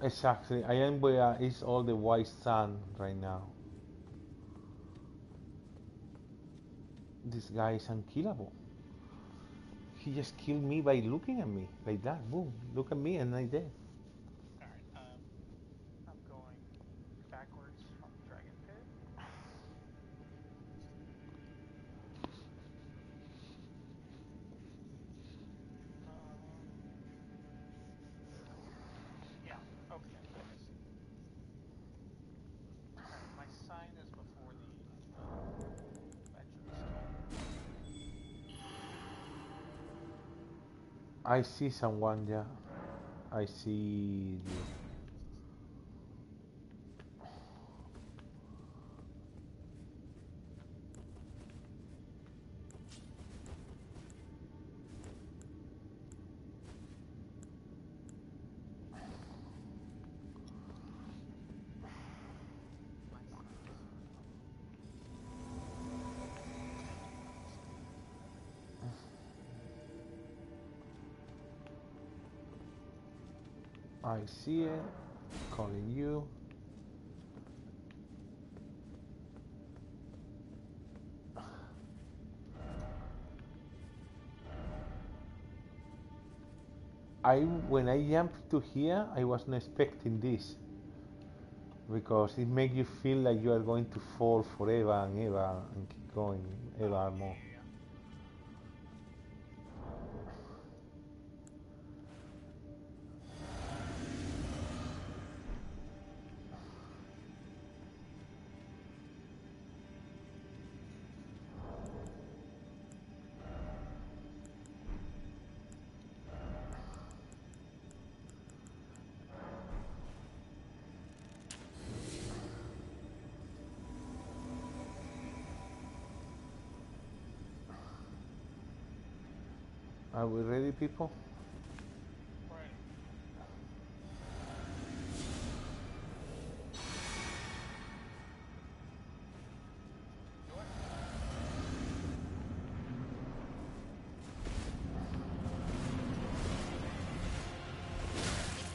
exactly. I am where is all the white sand right now. This guy is unkillable. He just killed me by looking at me like that. Boom! Look at me, and I'm dead. I see someone, yeah. I see you. I see it. Calling you. I when I jumped to here, I was not expecting this, because it makes you feel like you are going to fall forever and ever and keep going ever more. Are we ready, people? Right.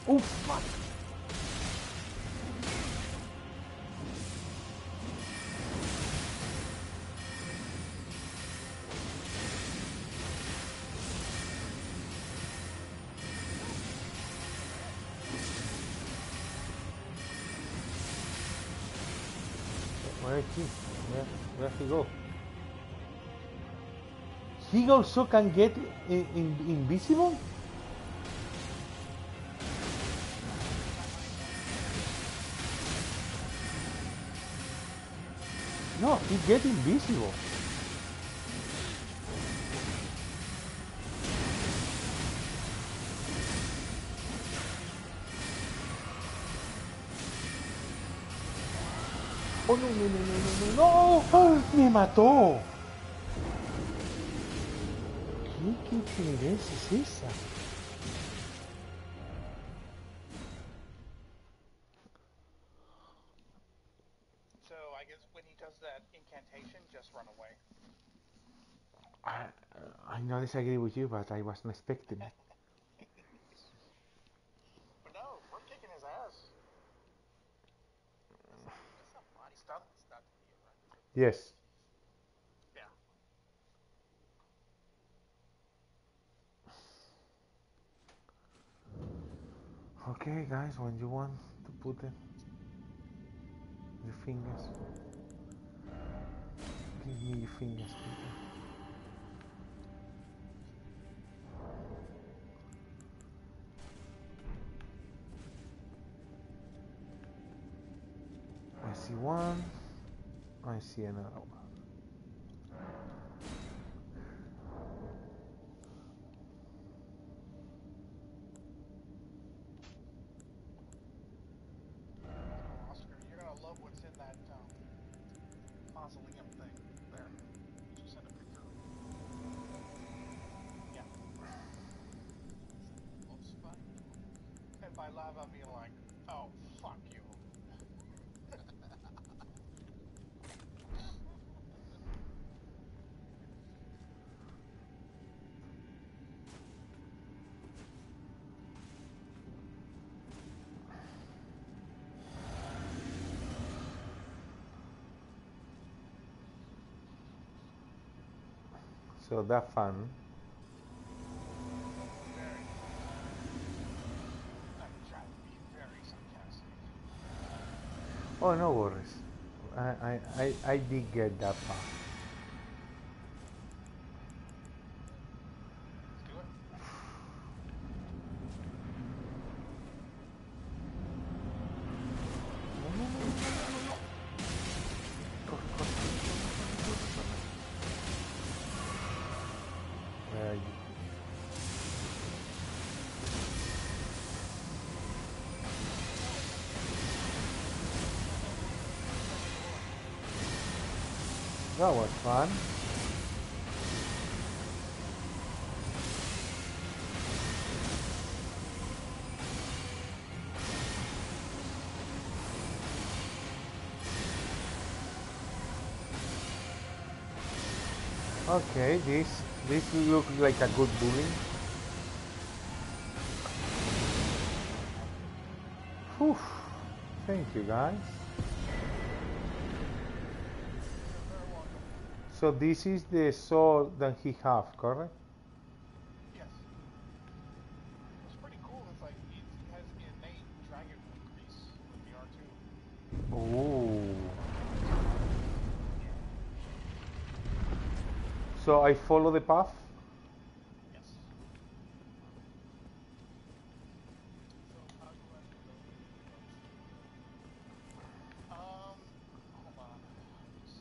Oh, fuck! Where, where he go? He also can get in, in, invisible? No, he get invisible. No, no, no, no, no, no, me mató. ¿Qué diferencia es esa? So I guess when he does that incantation, just run away. I, I know I disagree with you, but I wasn't expecting it. Yes. Yeah. Okay, guys, when you want to put them, your fingers, give me your fingers, people. I see one. I see another one. Oh, Oscar, you're gonna love what's in that um, mausoleum thing there. Just send a picture. Yeah. Oops, and by live, I mean like, oh, fuck you. So that fun. Oh, no worries. I I I, I did get that part. That was fun. Okay, this this looks like a good bullying. Whew. Thank you guys. So this is the sword that he has, correct? Yes. It's pretty cool. It's like it has innate dragon grease with the R two. Oh. So I follow the path? Yes. Um, hold on. Let's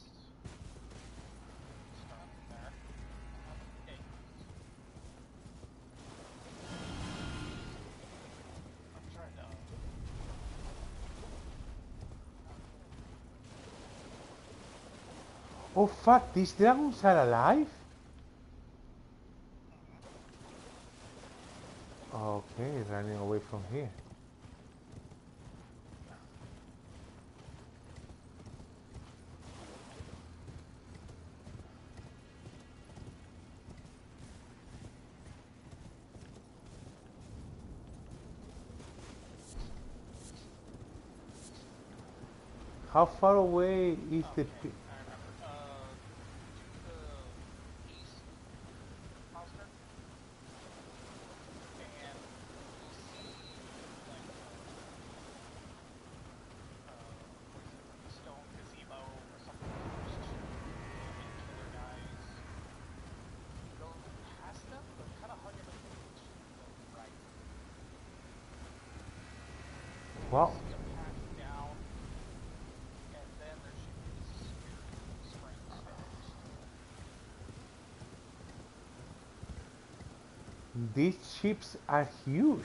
see. Oh fuck, these dragons are alive? Okay, running away from here. How far away is the... Wow. These ships are huge.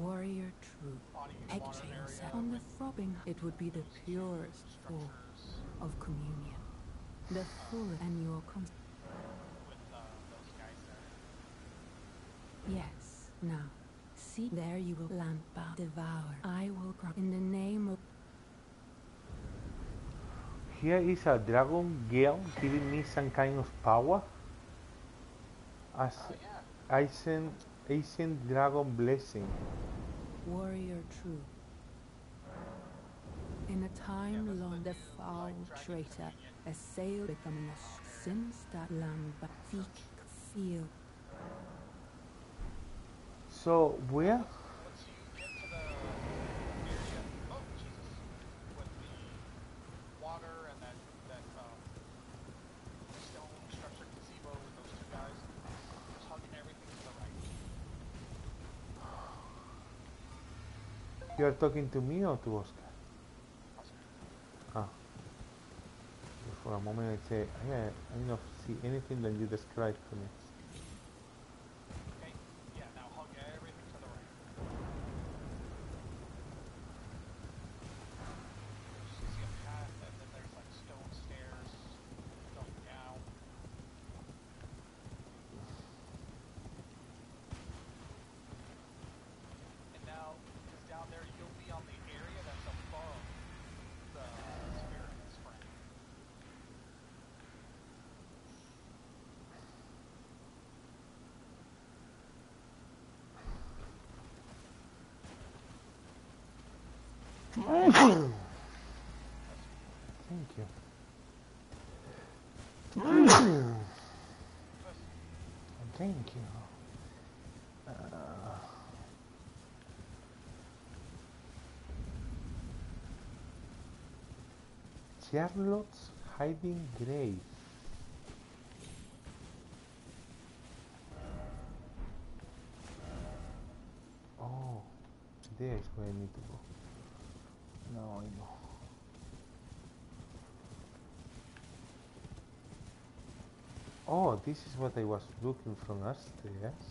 Warrior troop, picturing on the throbbing, it would be the purest form of communion, the full annual con. Yes, now, see there you will lamp bow, devour, I will cry in the name of. Here is a dragon girl giving me some kind of power. As I send Ancient Dragon Blessing. Warrior true. In a time long the foul traitor assailed becoming a since that land but seek seal. So where? You are talking to me or to Oscar? Ah. For a moment I say, yeah, I don't see anything that you described to me. Okay. Yeah, now hug everything to the right. You see a path and then there's like stone stairs going down. And now down there, you'll be on the area that's above the spirit spring. Thank you. Thank you. Uh, Charlotte's Hiding Grave. Oh, there is where I need to go. Now I know. Oh, this is what I was looking from upstairs.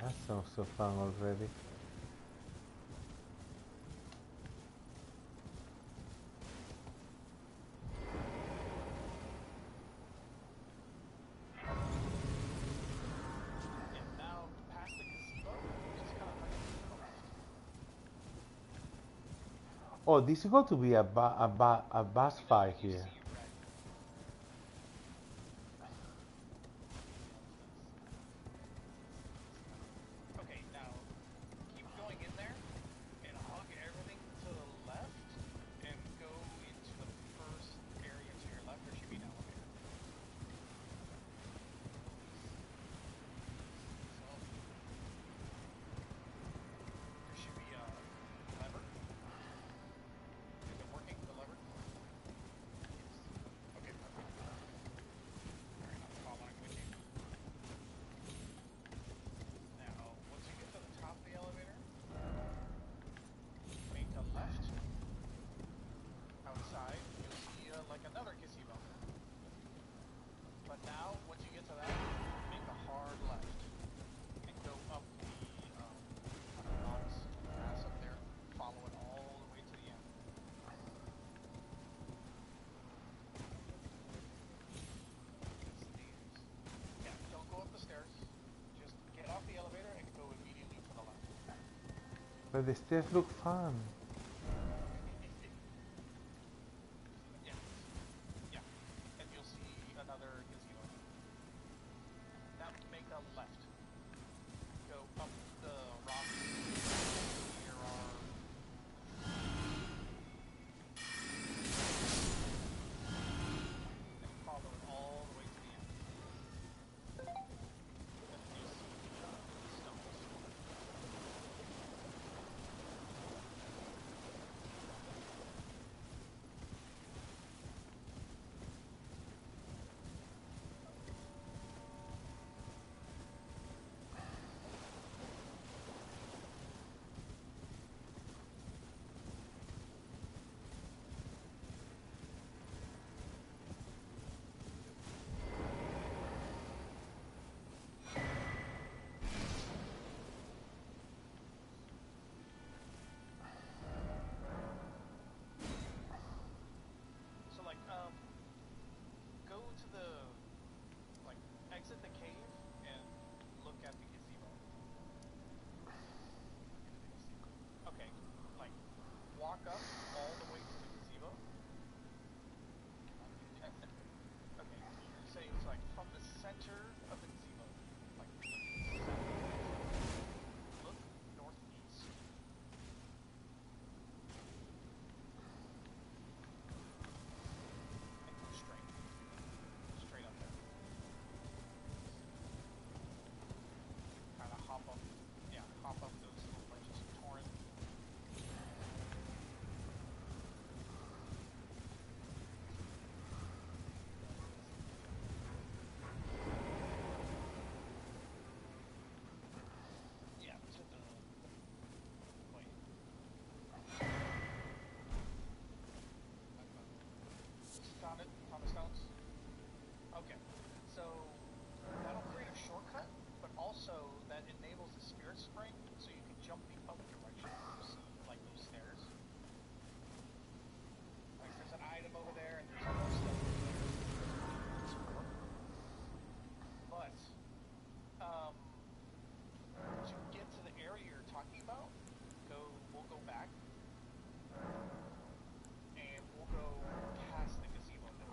That sounds so fun already. Oh, this is going to be a ba a ba a boss fight here. But the stairs look fun. Yeah. Yeah. And you'll see another gazebo. Now make a left. Go up the rock. Here are... And follow it all the way to the end. And you'll see the stumbles. center of the gazebo. Like, look northeast. And go straight. Straight up there. Kind of hop up. Yeah, hop up those little branches of torrent. Found it on the stones? Okay, so that'll create a shortcut, but also that enables the spirit spring, so you can jump the other direction, like those stairs. Like there's an item over there, and there's all those stuff over there. But, um, to get to the area you're talking about, go, we'll go back. And we'll go past the gazebo there.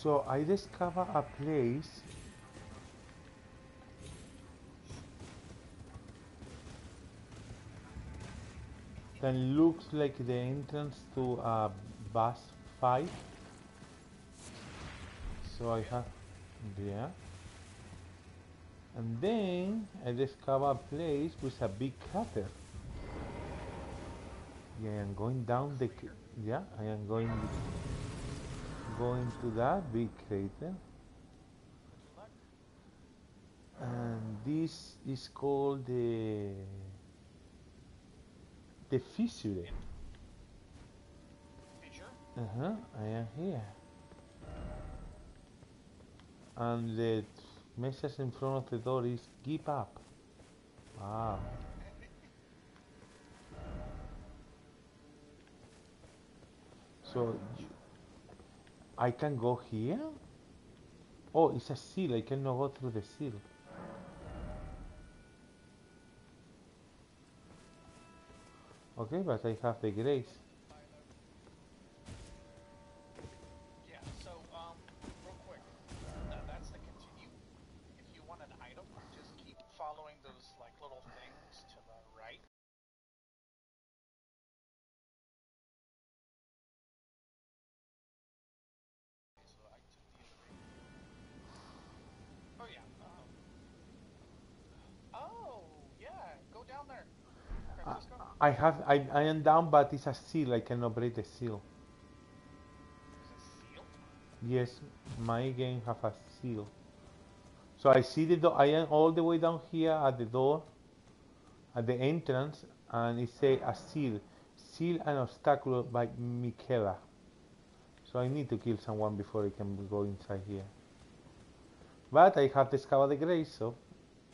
So I discover a place. That looks like the entrance to a boss fight. So I have, yeah. And then I discover a place with a big crater. Yeah, I am going down the, yeah, I am going, going to that big crater. And this is called the. The fissure. Uh huh. I am here. And the message in front of the door is "Give up." Wow. So I can go here. Oh, it's a seal. I cannot go through the seal. Okay, but I have the grace. Yeah, so, um, real quick, uh, that's the continue. If you want an item, just keep following those, like, little things to the right. So I took the elevator. Oh, yeah, um. Oh, yeah, go down there. I have I, I am down, but it's a seal. I cannot break the seal. It's a seal? Yes, my game have a seal. So I see the door. I am all the way down here at the door, at the entrance, and it say a seal, seal an obstacle by Miquella. So I need to kill someone before I can go inside here. But I have discovered the grace, so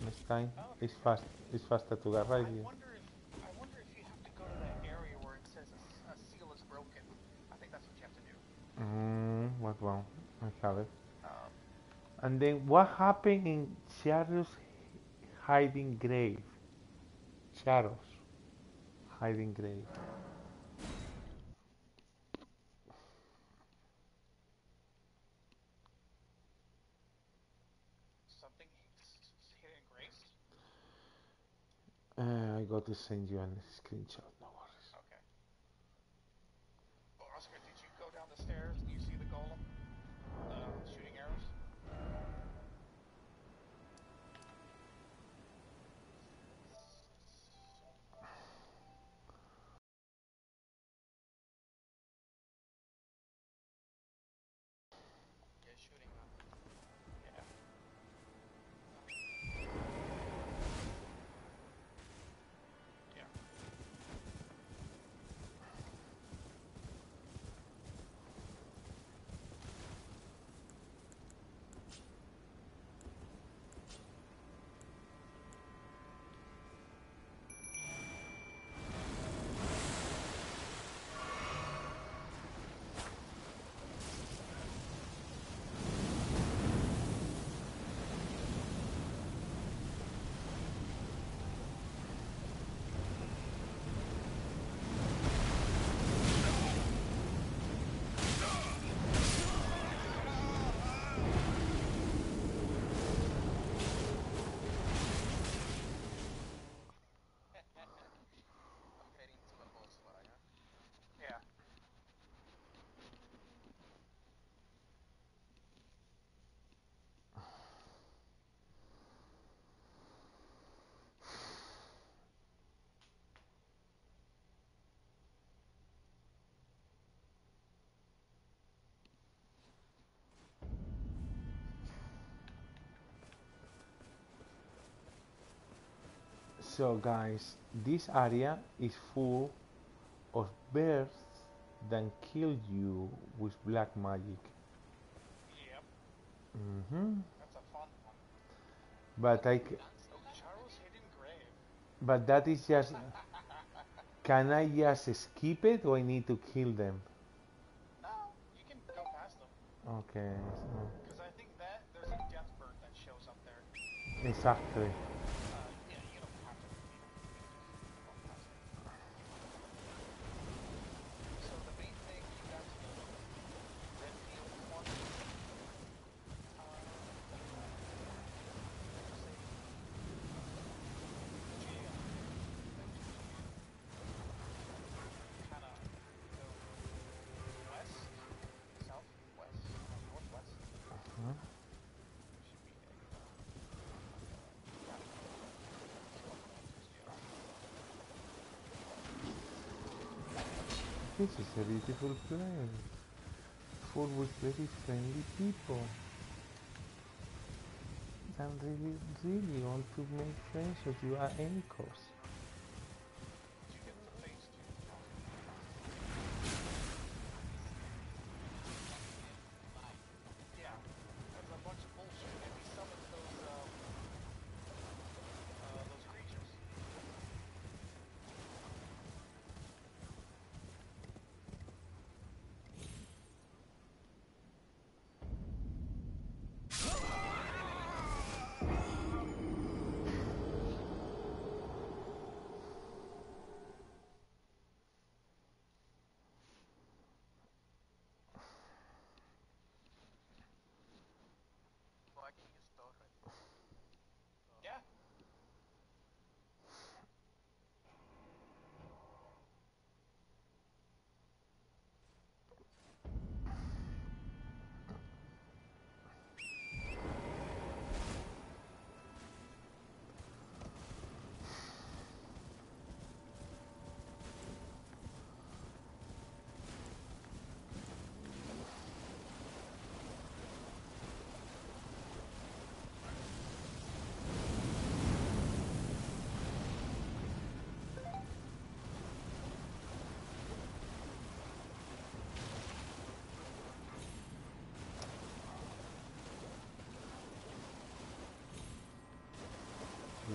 next time oh, okay. it's fast. It's faster to get right here. Mm, what wrong? I have it. Um, and then what happened in Shadows Hiding Grave? Shadows Hiding Grave. Something hidden grace? Uh, I got to send you a screenshot. Do you see the golem uh, shooting arrows? Yeah, shooting. Yeah. Yeah. So guys, this area is full of birds that kill you with black magic. Yep. Mm-hmm. That's a fun one. But I... Charlotte's Hidden Grave. But that is just... Can I just skip it or I need to kill them? No, you can go past them. Okay. Because so. I think that there's a death bird that shows up there. Exactly. This is a beautiful place, full with very friendly people. I really, really want to make friends with you at any cost.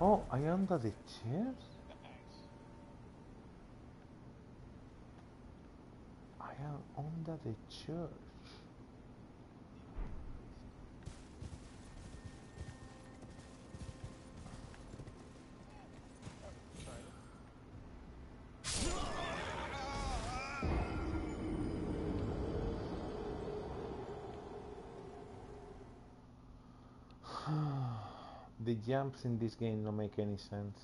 Oh, I am under the chairs? I am under the church. The jumps in this game don't make any sense.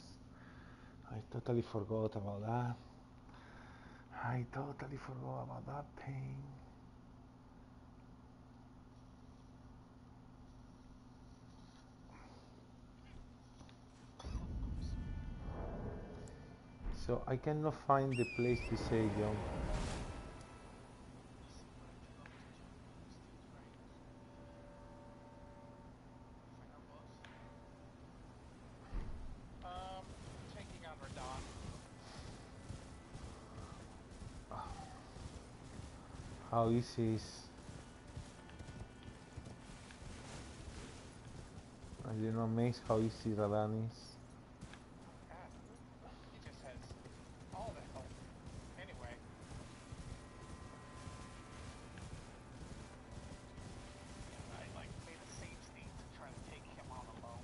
I totally forgot about that. I totally forgot about that pain. So I cannot find the place to say jump. How easy is Are you not amazed how easy that is? It just has all the help. Anyway. I like made a sage thing to try to take him on alone.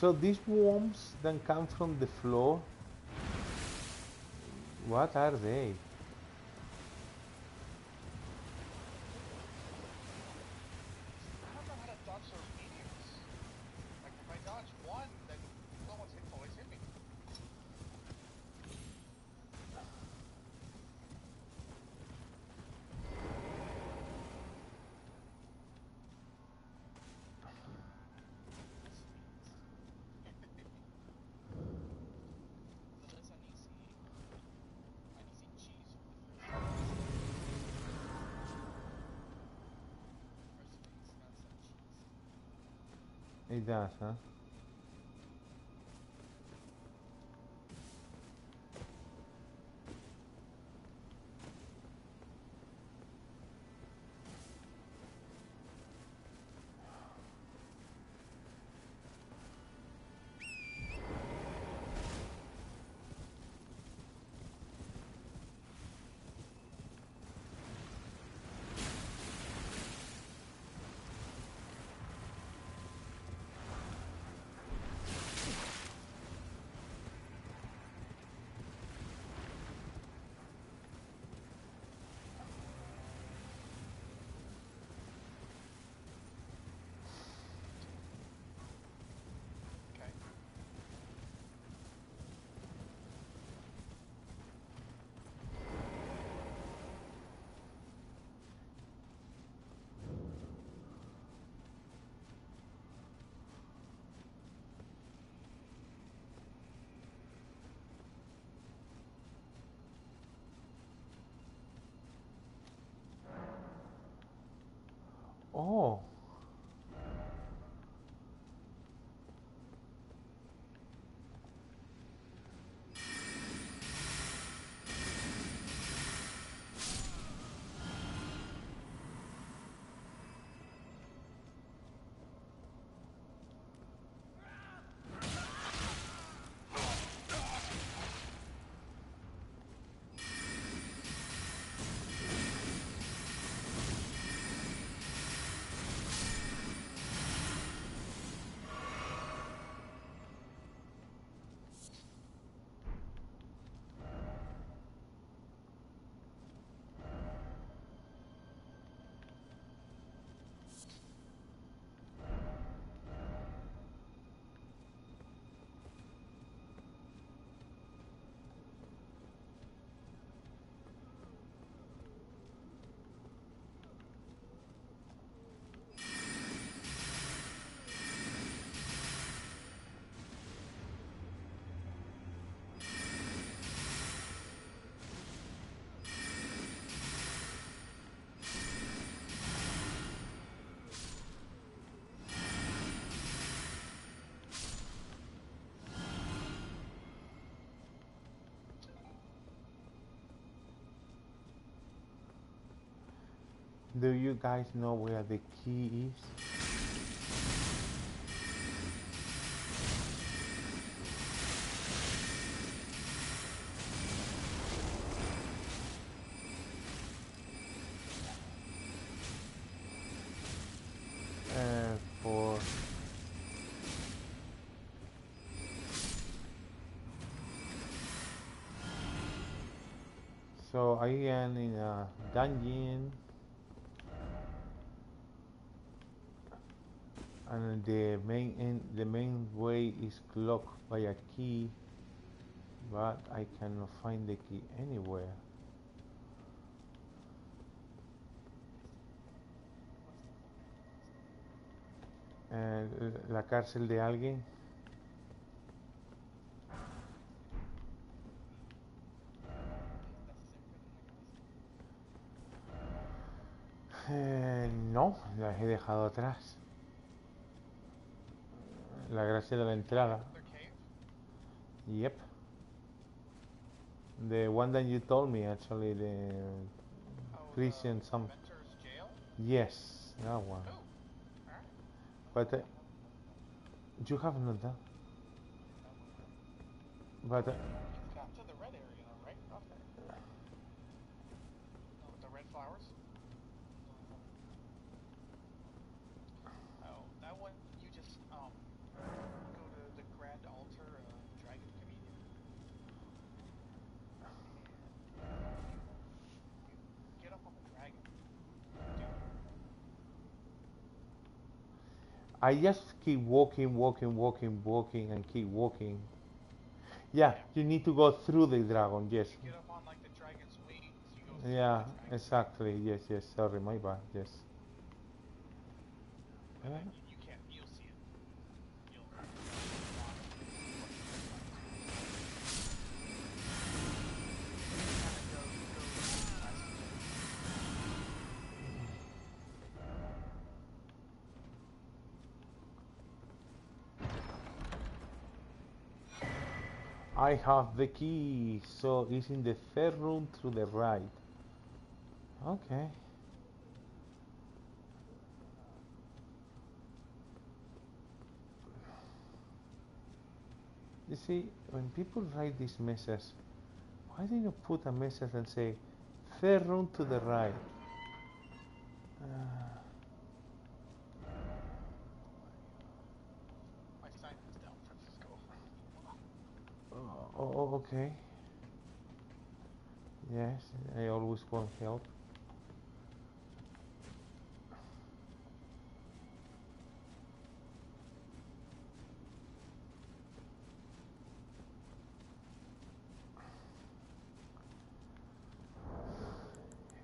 So these worms that come from the floor, what are they? Cheese. It does, huh? Oh. Do you guys know where the key is? So I am in a dungeon. And the main end, the main way is locked by a key, but I cannot find the key anywhere. Uh, la cárcel de alguien. Uh, no, las he dejado atrás. La gracia de la entrada. Yep. The one that you told me, actually, the oh, prison. Uh, some. Mentor's Jail? Yes, that one. Oh. Right. But uh, you have not done. But. Uh, You've got to the red area, right? Not there. No, with the red flowers. Oh, that one you just um. Go to the Grand Altar of Dragon Communion. You get up on the dragon. Dude. I just keep walking, walking, walking, walking, and keep walking. Yeah, yeah, you need to go through the dragon, yes. You get up on like the dragon's wings. You go through yeah, the exactly. Yes, yes. Sorry, my bad. Yes. Uh, I have the key, so it's in the third room to the right. Okay. You see, when people write this message, why didn't you put a message and say, third room to the right? Uh, My sign is down, Francisco. Oh, oh, okay. Yes, I always want help.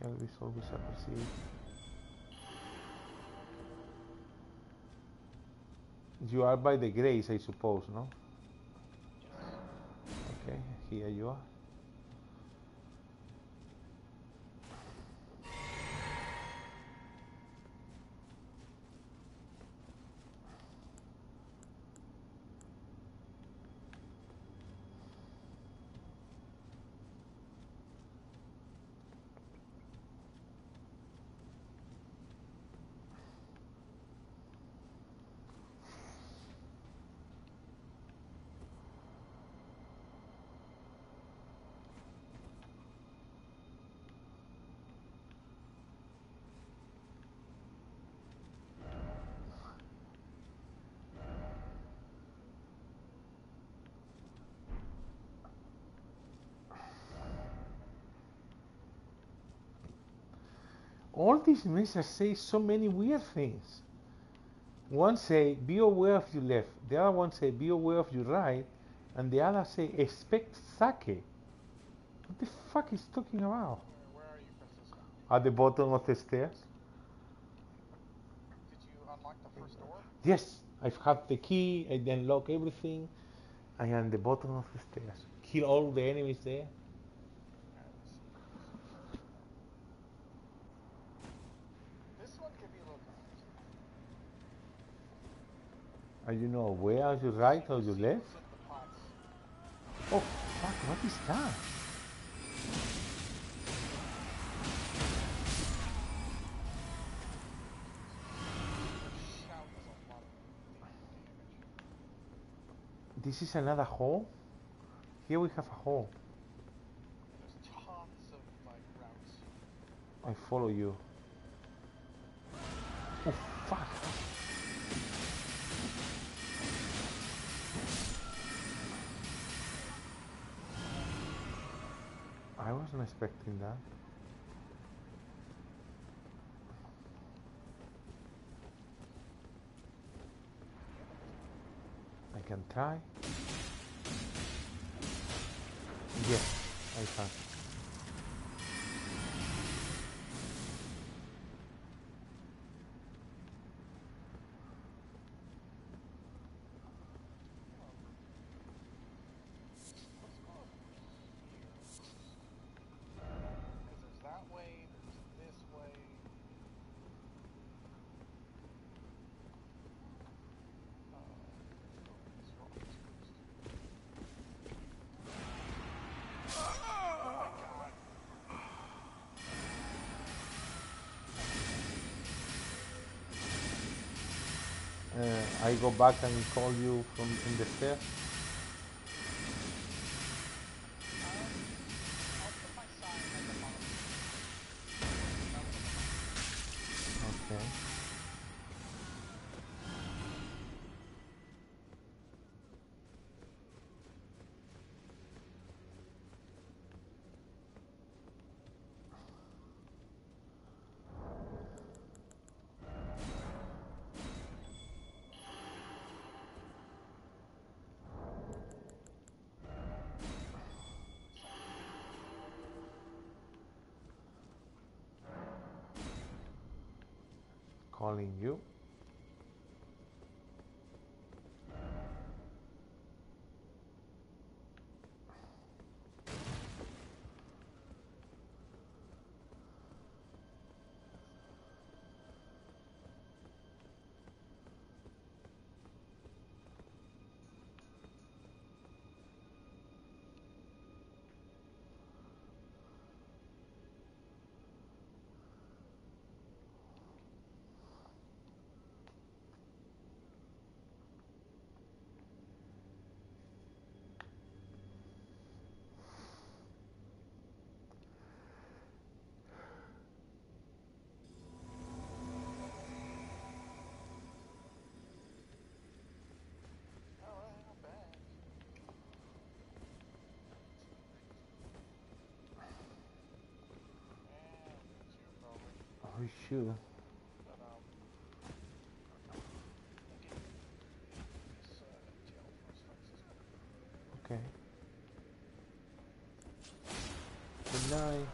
Help is always appreciated. You are by the grace, I suppose, no? Okay, here you are. All these messages say so many weird things. One say, be aware of your left. The other one say, be aware of your right. And the other say, expect sake. What the fuck is talking about? Where, where are you, Francisco? At the bottom of the stairs. Did you unlock the first door? Yes, I've had the key. I then lock everything. I am at the bottom of the stairs. Kill all the enemies there. Are you not aware of your right or your left? Oh fuck, what is that? This is another hole? Here we have a hole. I follow you. Oh fuck. I wasn't expecting that. I can try. Yes, I can. I go back and call you from in the stairs. Okay. Calling you. Oh shoot. Okay. Good night.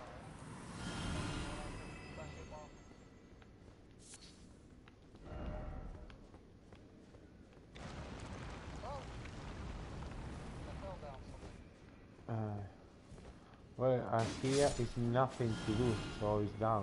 Uh, well, uh, here is nothing to do, so it's down.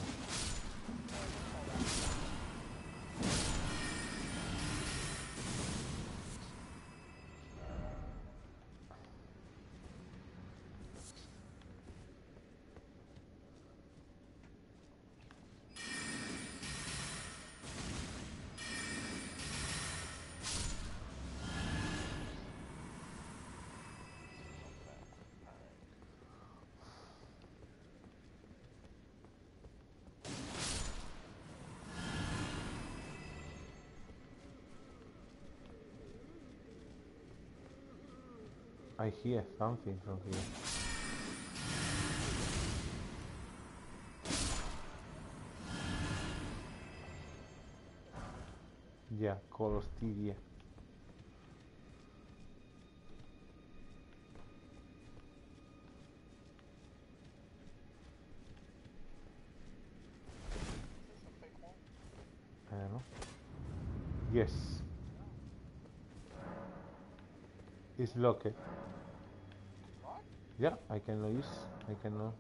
I hear something from here. Yeah, colors T V. I don't know. Yes. It's locked. Yeah, I cannot use. I cannot.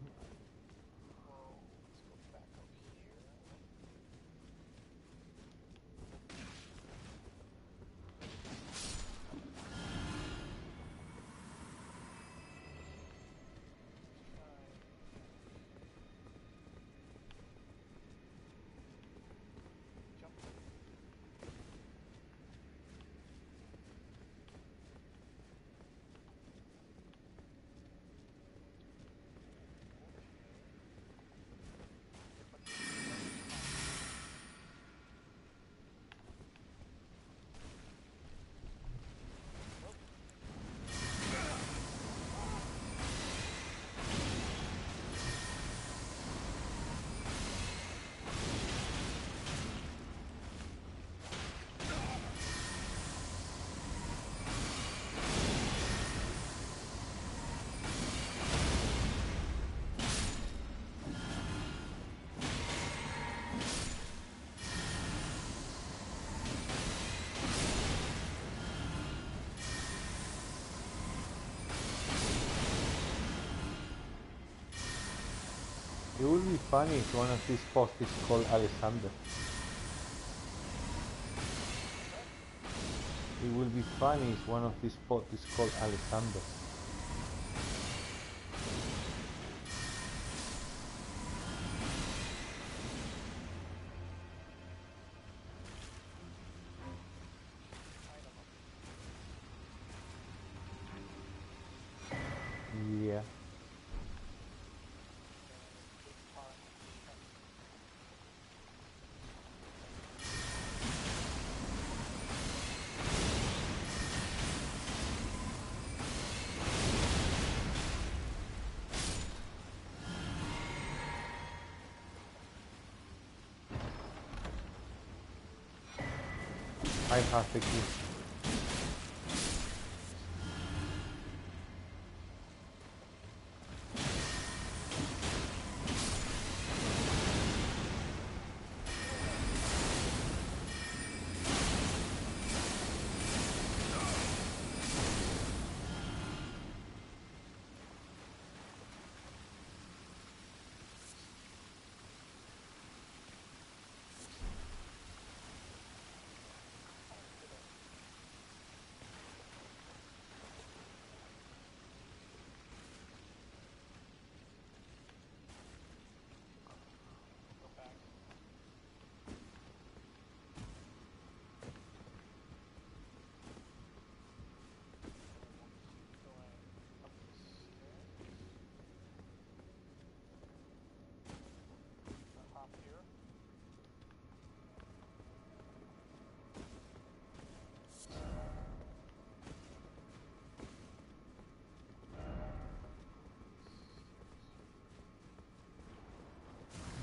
It would be funny if one of these posts is called Alexander. It would be funny if one of these posts is called Alexander. I have the key.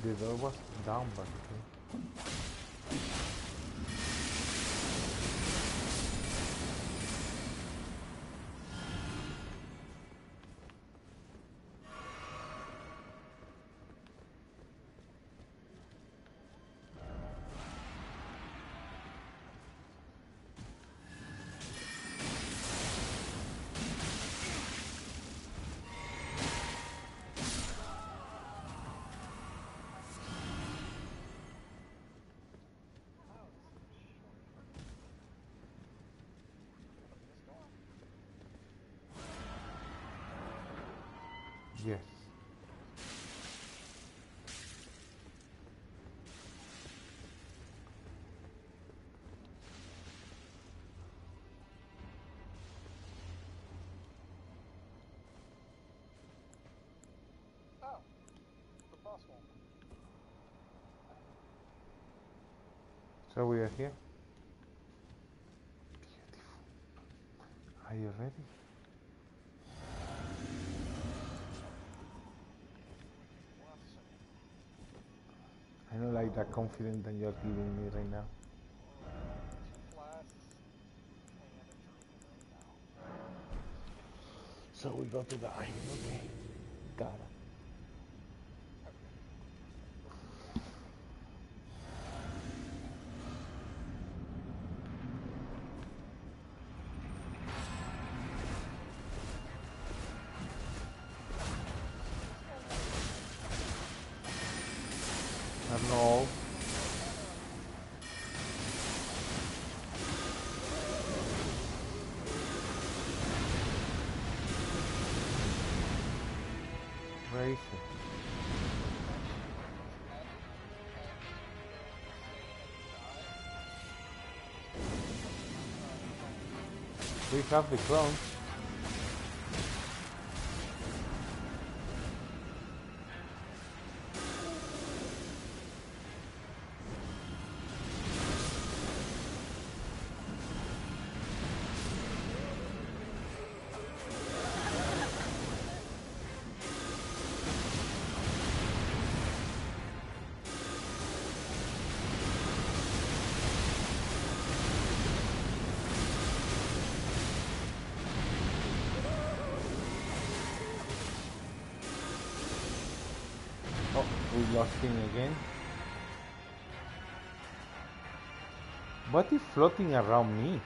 Dude, that was down back here. Yes. Oh, the boss one. So we are here. Beautiful. Are you ready? I'm not like that confident that you're giving me right now. So we go to the island, okay? Got it. We have the clones. Lost him again. What is floating around me?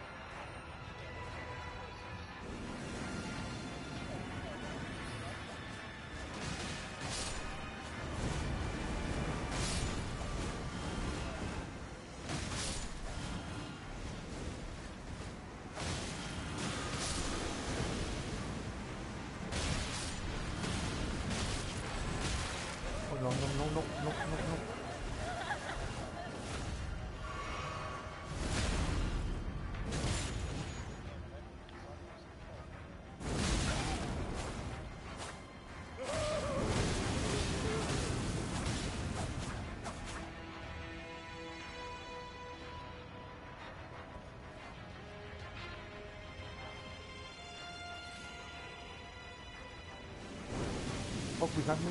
Oh, we got me.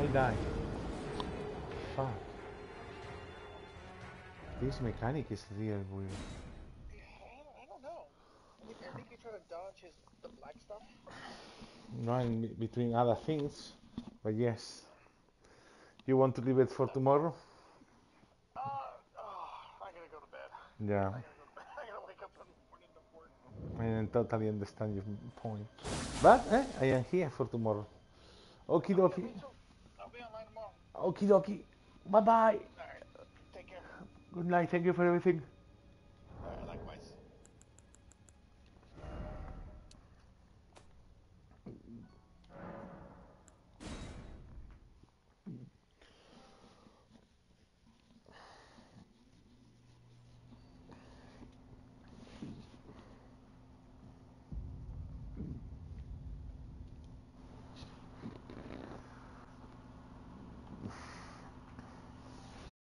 I die. This mechanic is real weird. Yeah, I, don't, I don't know. I, mean, I think you try to dodge his the black stuff. Running be between other things, but yes. You want to leave it for tomorrow? Uh, oh, I'm gonna go to bed. Yeah. I'm gonna, go to bed. I'm gonna wake up in the morning before. And I totally understand your point, but eh, I am here for tomorrow. Okie dokie. I'll be online tomorrow. Okie dokie. Bye bye. Good night, thank you for everything.